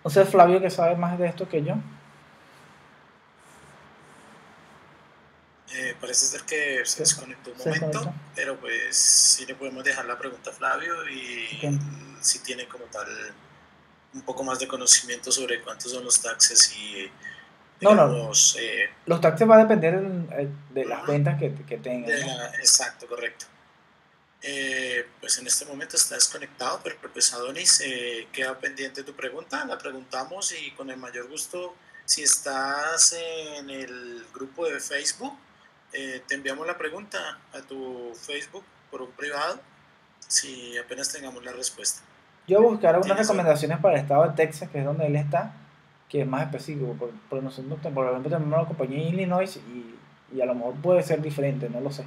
No sé, Flavio, que sabe más de esto que yo. Eh, parece ser que se desconectó un momento, pero pues sí le podemos dejar la pregunta a Flavio y okay. Si tiene como tal un poco más de conocimiento sobre cuántos son los taxes y digamos, no, no. Eh, los taxes va a depender de las ventas que, que tengan. Exacto, correcto. Eh, pues en este momento está desconectado, pero pues Adonis, eh, queda pendiente tu pregunta, la preguntamos y con el mayor gusto, si estás en el grupo de Facebook, Eh, te enviamos la pregunta a tu Facebook por un privado si apenas tengamos la respuesta. Yo buscaré unas recomendaciones para el estado de Texas, que es donde él está, que es más específico, porque nosotros temporalmente tenemos una compañía en Illinois y, y a lo mejor puede ser diferente, no lo sé,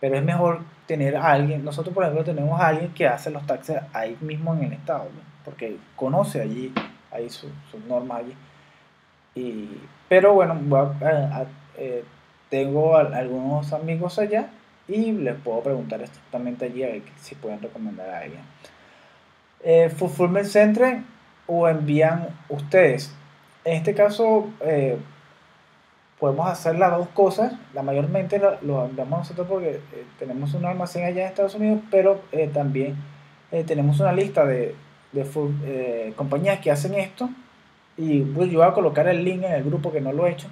pero es mejor tener a alguien. Nosotros por ejemplo tenemos a alguien que hace los taxes ahí mismo en el estado, ¿no? Porque conoce allí, ahí sus su normas allí y, pero bueno, voy a, a, a eh, tengo a algunos amigos allá y les puedo preguntar exactamente allí a ver si pueden recomendar a alguien. Eh, ¿Fulfillment Center o envían ustedes? En este caso eh, podemos hacer las dos cosas. La mayormente lo, lo enviamos nosotros porque eh, tenemos un almacén allá en Estados Unidos, pero eh, también eh, tenemos una lista de, de full, eh, compañías que hacen esto y pues, yo voy a colocar el link en el grupo que no lo he hecho,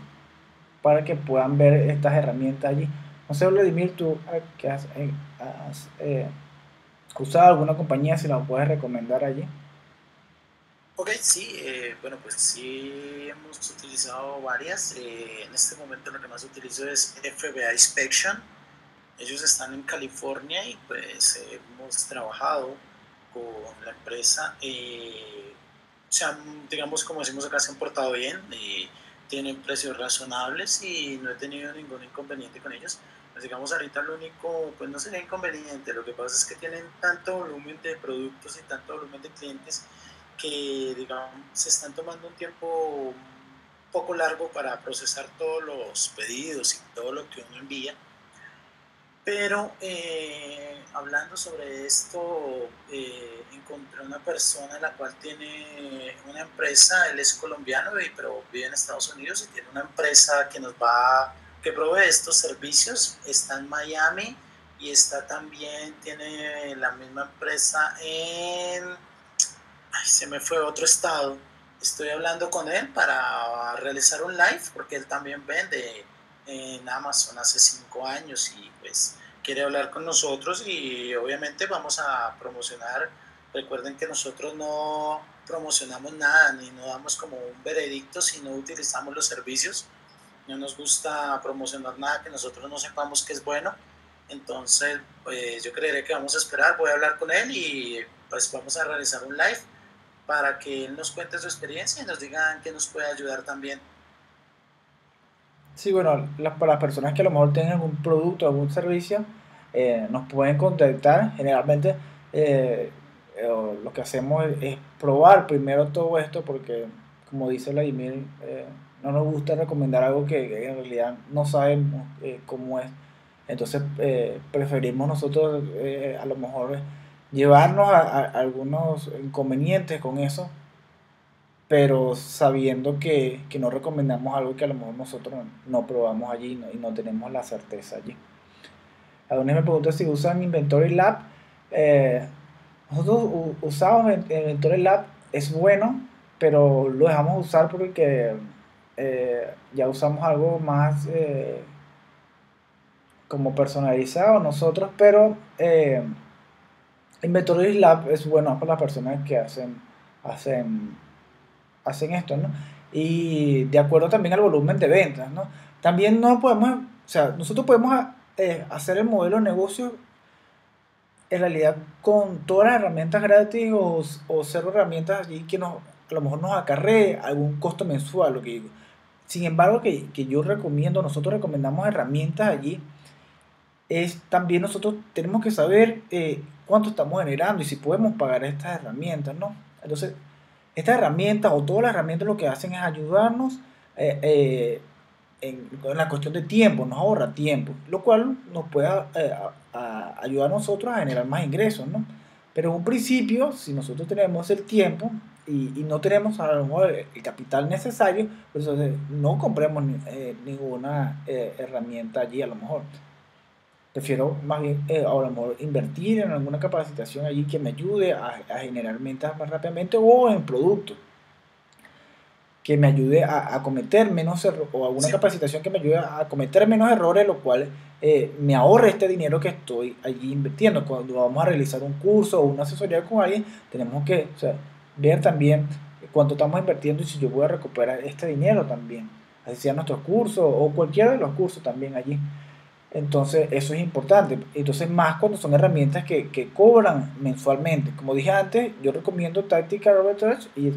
para que puedan ver estas herramientas allí. No sé, Vladimir, tú que has, eh, has eh, usado alguna compañía, si la puedes recomendar allí. Ok, sí, eh, bueno, pues sí hemos utilizado varias. Eh, en este momento lo que más utilizo es F B A Inspection. Ellos están en California y pues hemos trabajado con la empresa, eh, se han, digamos, como decimos acá, se han portado bien, eh, tienen precios razonables y no he tenido ningún inconveniente con ellos. Pues digamos, ahorita lo único, pues no sería inconveniente, lo que pasa es que tienen tanto volumen de productos y tanto volumen de clientes que, digamos, se están tomando un tiempo un poco largo para procesar todos los pedidos y todo lo que uno envía. Pero eh, hablando sobre esto, eh, encontré una persona la cual tiene una empresa, él es colombiano, pero vive en Estados Unidos y tiene una empresa que nos va, que provee estos servicios, está en Miami y está también, tiene la misma empresa en, ay, se me fue otro estado, estoy hablando con él para realizar un live porque él también vende en Amazon hace cinco años y pues quiere hablar con nosotros y obviamente vamos a promocionar. Recuerden que nosotros no promocionamos nada ni no damos como un veredicto si no utilizamos los servicios, no nos gusta promocionar nada que nosotros no sepamos que es bueno. Entonces pues yo creeré que vamos a esperar, voy a hablar con él y pues vamos a realizar un live para que él nos cuente su experiencia y nos digan que nos puede ayudar también. Sí, bueno, las, para las personas que a lo mejor tienen algún producto, algún servicio, eh, nos pueden contactar. Generalmente eh, eh, lo que hacemos es, es probar primero todo esto porque, como dice Vladimir, eh, no nos gusta recomendar algo que en realidad no sabemos eh, cómo es. Entonces eh, preferimos nosotros eh, a lo mejor llevarnos a, a, a algunos inconvenientes con eso, pero sabiendo que, que no recomendamos algo que a lo mejor nosotros no probamos allí no, y no tenemos la certeza allí. Adonis me pregunta si usan Inventory Lab. Eh, nosotros usamos Inventory Lab, es bueno, pero lo dejamos usar porque eh, ya usamos algo más eh, como personalizado nosotros, pero eh, Inventory Lab es bueno para las personas que hacen... hacen hacen esto, ¿no? Y de acuerdo también al volumen de ventas, ¿no? También no podemos, o sea, nosotros podemos eh, hacer el modelo de negocio en realidad con todas las herramientas gratis o, o cero herramientas allí que nos, a lo mejor nos acarree algún costo mensual, lo que digo. Sin embargo, que, que yo recomiendo, nosotros recomendamos herramientas allí, es también nosotros tenemos que saber eh, cuánto estamos generando y si podemos pagar estas herramientas, ¿no? Entonces, estas herramientas o todas las herramientas lo que hacen es ayudarnos eh, eh, en, en la cuestión de tiempo, nos ahorra tiempo, lo cual nos puede eh, a, a ayudar a nosotros a generar más ingresos, ¿no? Pero en un principio, si nosotros tenemos el tiempo y, y no tenemos a lo mejor el capital necesario, pues no compremos eh, ninguna eh, herramienta allí a lo mejor. Prefiero más bien eh, a lo mejor invertir en alguna capacitación allí que me ayude a, a generar ventas más rápidamente o en productos que me ayude a, a cometer menos errores o alguna sí. capacitación que me ayude a cometer menos errores, lo cual eh, me ahorre este dinero que estoy allí invirtiendo. Cuando vamos a realizar un curso o una asesoría con alguien, tenemos que o sea, ver también cuánto estamos invirtiendo y si yo voy a recuperar este dinero también, así sea nuestros cursos o cualquiera de los cursos también allí. Entonces eso es importante, entonces más cuando son herramientas que, que cobran mensualmente. Como dije antes, yo recomiendo Tactical Arbitrage y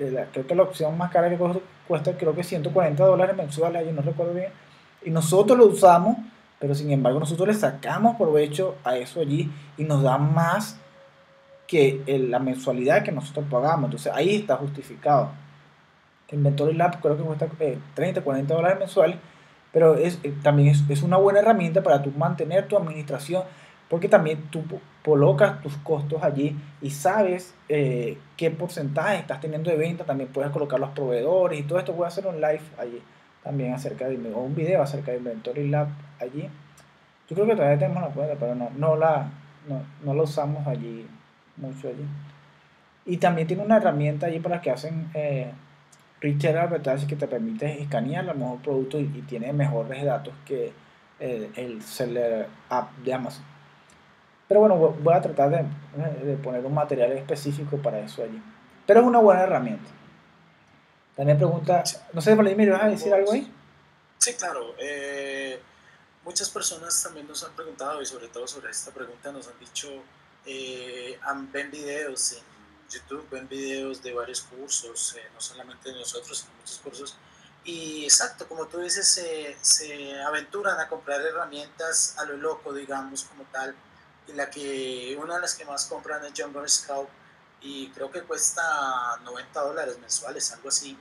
la, creo que la opción más cara que cuesta creo que ciento cuarenta dólares mensuales, yo no recuerdo bien, y nosotros lo usamos, pero sin embargo nosotros le sacamos provecho a eso allí y nos da más que la mensualidad que nosotros pagamos, entonces ahí está justificado. Inventory Lab creo que cuesta eh, treinta, cuarenta dólares mensuales, pero es, eh, también es, es una buena herramienta para tú mantener tu administración porque también tú colocas tus costos allí y sabes eh, qué porcentaje estás teniendo de venta, también puedes colocar los proveedores y todo esto. Voy a hacer un live allí también acerca de, o un video acerca de Inventory Lab allí. Yo creo que todavía tenemos la cuenta, pero no, no, la, no, no la usamos allí mucho allí. Y también tiene una herramienta allí para que hacen... Eh, Retail Arbitrage que te permite escanear a lo mejor productos y, y tiene mejores datos que el, el Seller App de Amazon. Pero bueno, voy a tratar de, de poner un material específico para eso allí. Pero es una buena herramienta. También pregunta, no sé, Vladimir, ¿vas a decir algo ahí? Sí, claro. Eh, Muchas personas también nos han preguntado, y sobre todo sobre esta pregunta nos han dicho, eh, ven videos en YouTube, ven videos de varios cursos, eh, no solamente de nosotros, sino muchos cursos. Y exacto, como tú dices, se, se aventuran a comprar herramientas a lo loco, digamos, como tal. Y la que, una de las que más compran es Jungle Scout, y creo que cuesta noventa dólares mensuales, algo así.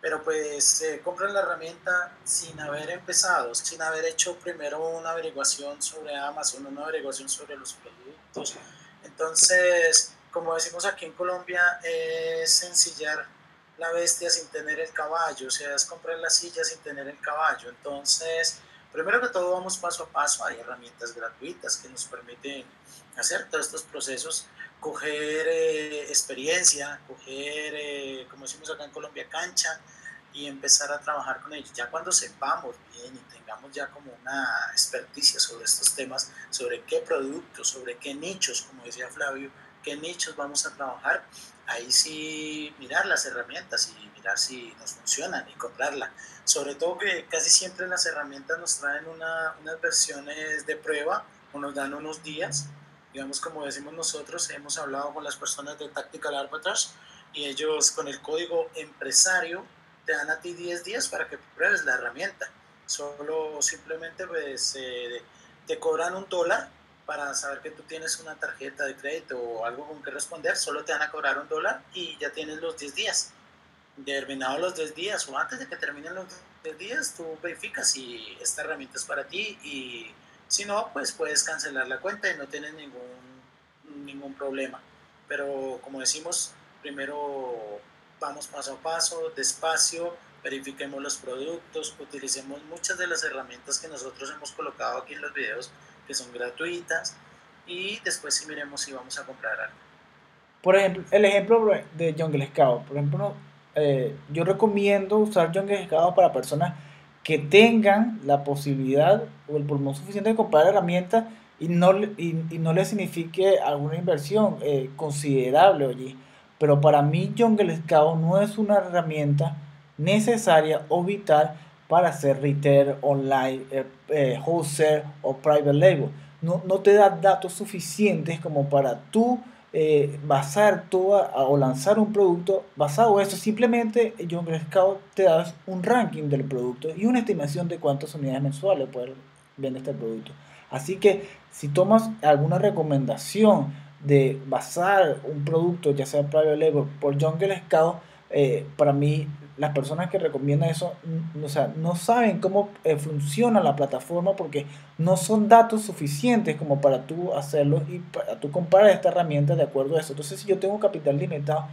Pero pues eh, compran la herramienta sin haber empezado, sin haber hecho primero una averiguación sobre Amazon, una averiguación sobre los productos. Entonces, como decimos aquí en Colombia, es ensillar la bestia sin tener el caballo, o sea, es comprar la silla sin tener el caballo. Entonces, primero que todo vamos paso a paso, hay herramientas gratuitas que nos permiten hacer todos estos procesos, coger eh, experiencia, coger, eh, como decimos acá en Colombia, cancha, y empezar a trabajar con ellos. Ya cuando sepamos bien y tengamos ya como una experticia sobre estos temas, sobre qué productos, sobre qué nichos, como decía Flavio, qué nichos vamos a trabajar, ahí sí mirar las herramientas y mirar si nos funcionan y comprarla. Sobre todo que casi siempre las herramientas nos traen una, unas versiones de prueba o nos dan unos días. Digamos, como decimos nosotros, hemos hablado con las personas de Tactical Arbitrage y ellos con el código empresario te dan a ti diez días para que pruebes la herramienta. Solo simplemente pues, eh, te cobran un dólar para saber que tú tienes una tarjeta de crédito o algo con que responder. Solo te van a cobrar un dólar y ya tienes los diez días. Terminados los diez días o antes de que terminen los diez días, tú verificas si esta herramienta es para ti y... si no, pues puedes cancelar la cuenta y no tienes ningún, ningún problema. Pero como decimos, primero vamos paso a paso, despacio, verifiquemos los productos, utilicemos muchas de las herramientas que nosotros hemos colocado aquí en los videos, que son gratuitas, y después sí miremos si vamos a comprar algo. Por ejemplo, el ejemplo de Jungle Scout. Por ejemplo, eh, yo recomiendo usar Jungle Scout para personas que tengan la posibilidad o el pulmón suficiente de comprar herramientas y no, y, y no les signifique alguna inversión eh, considerable, oye. Pero para mí Jungle Scout no es una herramienta necesaria o vital para hacer retail, online, eh, eh, wholesale o private label. No, no te da datos suficientes como para tú eh, basar toda, o lanzar un producto basado en eso. Simplemente Jungle Scout te da un ranking del producto y una estimación de cuántas unidades mensuales puede vender este producto. Así que si tomas alguna recomendación de basar un producto, ya sea private label, por Jungle Scout, eh, para mí las personas que recomiendan eso, o sea, no saben cómo eh, funciona la plataforma, porque no son datos suficientes como para tú hacerlo y para tú comprar esta herramienta de acuerdo a eso. Entonces, si yo tengo un capital limitado,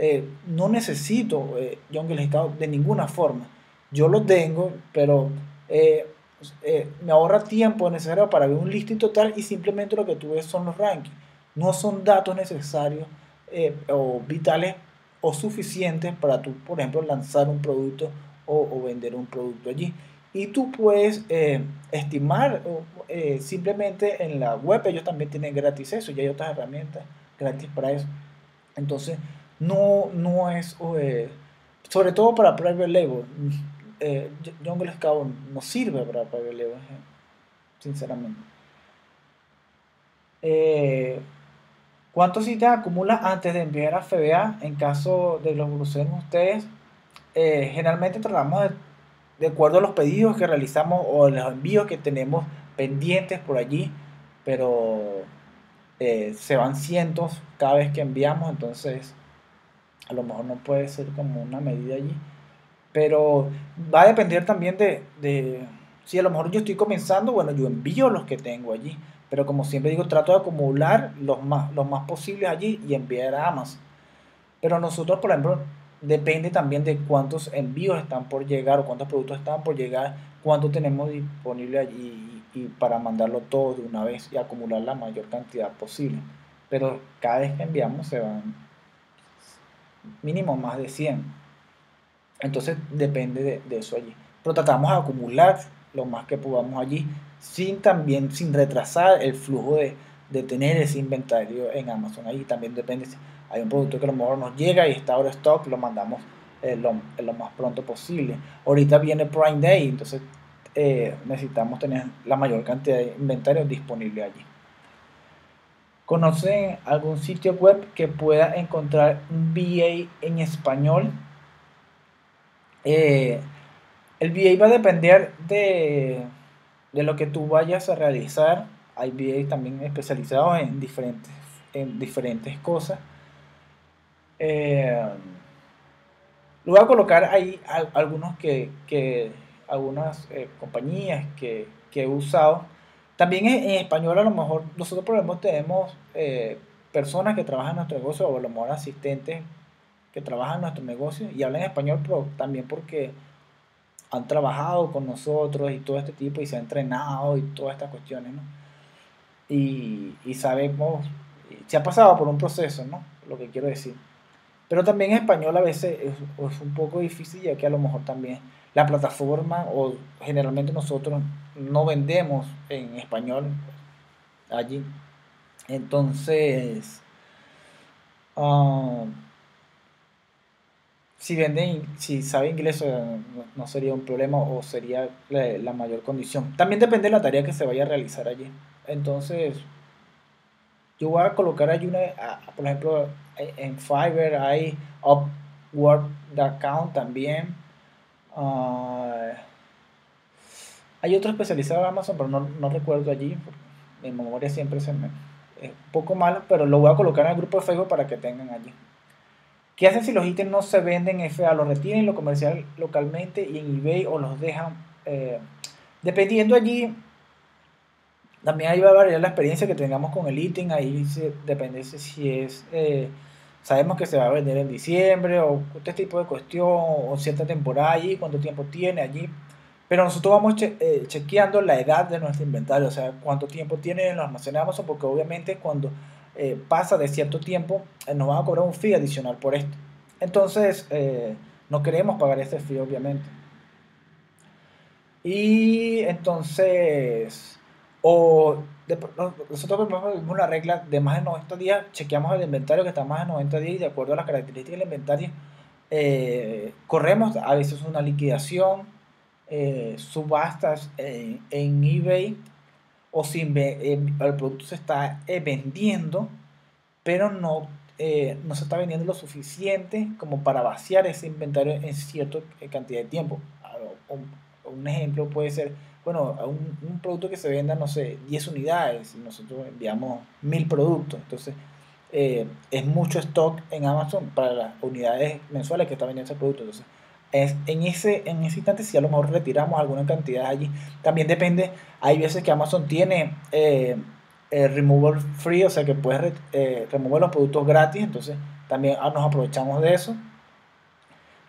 eh, no necesito eh, Jungle Scout de ninguna forma. Yo lo tengo, pero eh, eh, me ahorra tiempo necesario para ver un listing total y simplemente lo que tú ves son los rankings. No son datos necesarios eh, o vitales o suficientes para tú, por ejemplo, lanzar un producto o, o vender un producto allí. Y tú puedes eh, estimar eh, simplemente en la web. Ellos también tienen gratis eso, y hay otras herramientas gratis para eso. Entonces, no, no es, eh, sobre todo para private label, eh, Jungle Scout no sirve para private label, eh, sinceramente. Eh, ¿Cuántos citas acumulan antes de enviar a F B A en caso de los cruceros ustedes? Eh, generalmente tratamos de, de acuerdo a los pedidos que realizamos o los envíos que tenemos pendientes por allí, pero eh, se van cientos cada vez que enviamos, entonces a lo mejor no puede ser como una medida allí. Pero va a depender también de, de si a lo mejor yo estoy comenzando, bueno, yo envío los que tengo allí. Pero como siempre digo, trato de acumular los más, los más posibles allí y enviar a Amazon. Pero nosotros, por ejemplo, depende también de cuántos envíos están por llegar o cuántos productos están por llegar, cuánto tenemos disponible allí y, y para mandarlo todo de una vez y acumular la mayor cantidad posible. Pero cada vez que enviamos se van mínimo más de cien. Entonces depende de, de eso allí. Pero tratamos de acumular lo más que podamos allí, sin también sin retrasar el flujo de, de tener ese inventario en Amazon. Ahí también depende si hay un producto que a lo mejor nos llega y está out of stock, lo mandamos eh, lo, lo más pronto posible. Ahorita viene Prime Day, entonces eh, necesitamos tener la mayor cantidad de inventario disponible allí. ¿Conocen algún sitio web que pueda encontrar un V A en español? Eh, el V A va a depender de, de lo que tú vayas a realizar. Hay V A también especializados en diferentes, en diferentes cosas. Eh, lo voy a colocar ahí a, algunos que, que algunas eh, compañías que, que he usado. También en español a lo mejor nosotros por ejemplo tenemos eh, personas que trabajan en nuestro negocio o a lo mejor asistentes que trabajan en nuestro negocio y hablan español, pero también porque han trabajado con nosotros y todo este tipo y se han entrenado y todas estas cuestiones, ¿no? Y, y sabemos, se ha pasado por un proceso, ¿no? Lo que quiero decir. Pero también en español a veces es, es un poco difícil ya que a lo mejor también la plataforma o generalmente nosotros no vendemos en español allí. Entonces, uh, si venden, si sabe inglés no sería un problema o sería la, la mayor condición. También depende de la tarea que se vaya a realizar allí. Entonces, yo voy a colocar allí una, por ejemplo, en Fiverr hay Upwork punto com también. Uh, hay otro especializado en Amazon, pero no, no recuerdo allí. Mi memoria siempre se me, es un poco mala, pero lo voy a colocar en el grupo de Facebook para que tengan allí. ¿Qué hacen si los ítems no se venden en F B A? Los retiran y los comercian localmente y en eBay o los dejan. Eh, dependiendo allí, también ahí va a variar la experiencia que tengamos con el ítem. Ahí se, depende si es... Eh, sabemos que se va a vender en diciembre o este tipo de cuestión o cierta temporada allí, cuánto tiempo tiene allí. Pero nosotros vamos che eh, chequeando la edad de nuestro inventario, o sea, cuánto tiempo tiene en los almacenes Amazon, porque obviamente cuando eh, pasa de cierto tiempo eh, nos van a cobrar un fee adicional por esto. Entonces, eh, no queremos pagar ese fee, obviamente. Y entonces, o... De, nosotros tenemos una regla de más de noventa días, chequeamos el inventario que está más de noventa días y de acuerdo a las características del inventario eh, corremos a veces una liquidación, eh, subastas en, en eBay o si eh, el producto se está eh, vendiendo pero no, eh, no se está vendiendo lo suficiente como para vaciar ese inventario en cierta cantidad de tiempo. Un, un ejemplo puede ser, bueno, un, un producto que se venda, no sé, diez unidades, y nosotros enviamos mil productos. Entonces, eh, es mucho stock en Amazon para las unidades mensuales que está vendiendo ese producto. Entonces, es, en, ese, en ese instante, si a lo mejor retiramos alguna cantidad allí, también depende. Hay veces que Amazon tiene eh, eh, removal free, o sea que puedes re, eh, remover los productos gratis. Entonces, también ah, nos aprovechamos de eso.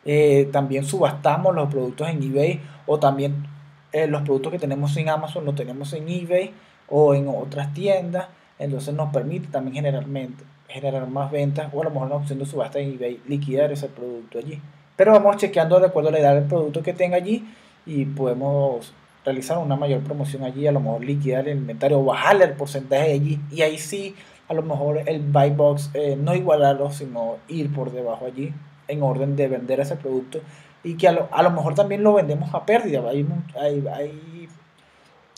Eh, también subastamos los productos en eBay o también... Eh, los productos que tenemos en Amazon los tenemos en eBay o en otras tiendas, entonces nos permite también generalmente generar más ventas o a lo mejor la opción de subasta en eBay liquidar ese producto allí, pero vamos chequeando de acuerdo a la edad del producto que tenga allí y podemos realizar una mayor promoción allí, a lo mejor liquidar el inventario o bajarle el porcentaje allí y ahí sí a lo mejor el buy box eh, no igualarlo sino ir por debajo allí en orden de vender ese producto y que a lo, a lo mejor también lo vendemos a pérdida. Hay, hay, hay,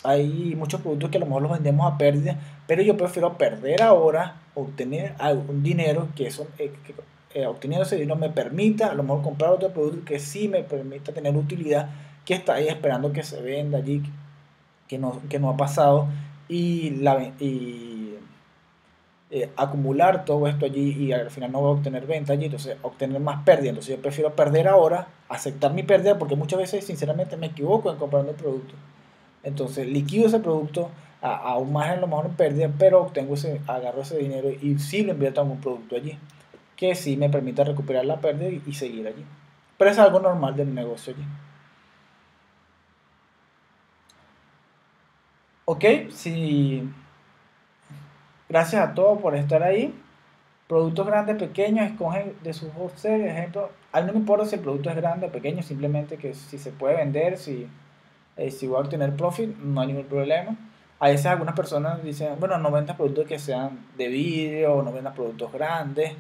hay muchos productos que a lo mejor los vendemos a pérdida, pero yo prefiero perder ahora, obtener algún dinero, que eso eh, que, eh, obteniendo ese dinero me permita a lo mejor comprar otro producto que sí me permita tener utilidad, que está ahí esperando que se venda allí, que no, que no ha pasado, y, la, y eh, acumular todo esto allí y al final no voy a obtener venta allí, entonces obtener más pérdida. Entonces yo prefiero perder ahora, aceptar mi pérdida, porque muchas veces sinceramente me equivoco en comprando el producto, entonces liquido ese producto a, aún más, a lo mejor en pérdida, pero obtengo ese, agarro ese dinero y sí lo invierto en un producto allí que sí me permita recuperar la pérdida y, y seguir allí, pero es algo normal del negocio allí. Ok, si... Gracias a todos por estar ahí. Productos grandes, pequeños, escogen de sus wholesale, ejemplo. A mí no me importa si el producto es grande o pequeño, simplemente que si se puede vender, si, eh, si voy a obtener profit, no hay ningún problema. A veces algunas personas dicen, bueno, no vendas productos que sean de vidrio, no vendas productos grandes.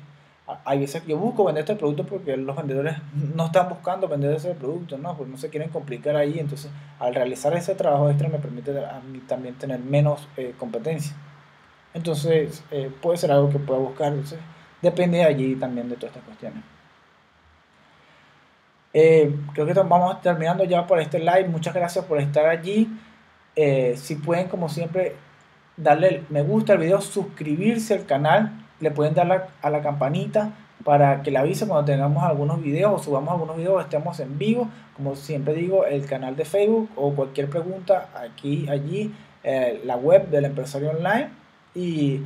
Hay veces yo busco vender este producto porque los vendedores no están buscando vender ese producto, no, pues no se quieren complicar ahí. Entonces, al realizar ese trabajo extra me permite a mí también tener menos eh, competencia. Entonces, eh, puede ser algo que pueda buscar. Entonces, depende de allí también de todas estas cuestiones. Eh, creo que vamos terminando ya por este live. Muchas gracias por estar allí. Eh, si pueden, como siempre, darle me gusta al video, suscribirse al canal, le pueden dar la, a la campanita para que le avise cuando tengamos algunos videos o subamos algunos videos, estemos en vivo. Como siempre digo, el canal de Facebook o cualquier pregunta aquí, allí, eh, la web del Empresario Online, y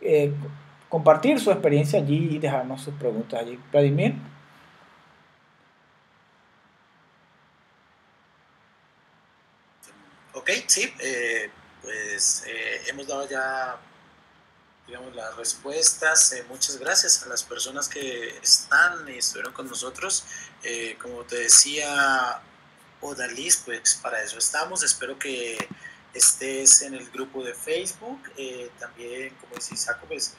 eh, compartir su experiencia allí y dejarnos sus preguntas allí. Vladimir. Ok, sí, eh, pues eh, hemos dado ya, digamos, las respuestas. Eh, muchas gracias a las personas que están y estuvieron con nosotros. Eh, como te decía Odalis, pues para eso estamos. Espero que estés en el grupo de Facebook. Eh, también, como decía Saco, pues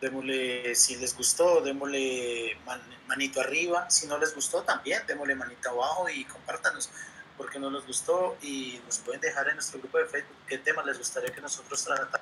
démosle, si les gustó, démosle man, manito arriba. Si no les gustó, también démosle manito abajo y compártanos porque no les gustó, y nos pueden dejar en nuestro grupo de Facebook qué temas les gustaría que nosotros tratáramos.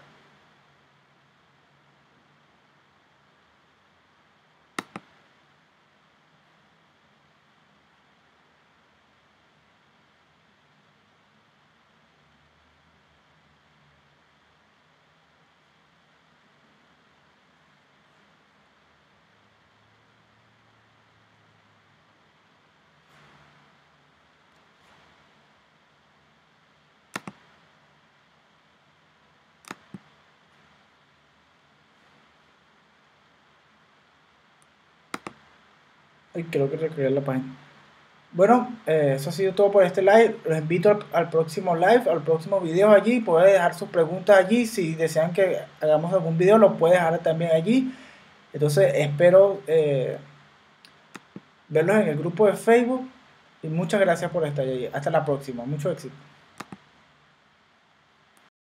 Creo que recrear la página. Bueno, eh, eso ha sido todo por este live. Los invito al, al próximo live, al próximo video allí. Pueden dejar sus preguntas allí. Si desean que hagamos algún video, lo pueden dejar también allí. Entonces, espero eh, verlos en el grupo de Facebook. Y muchas gracias por estar allí. Hasta la próxima. Mucho éxito.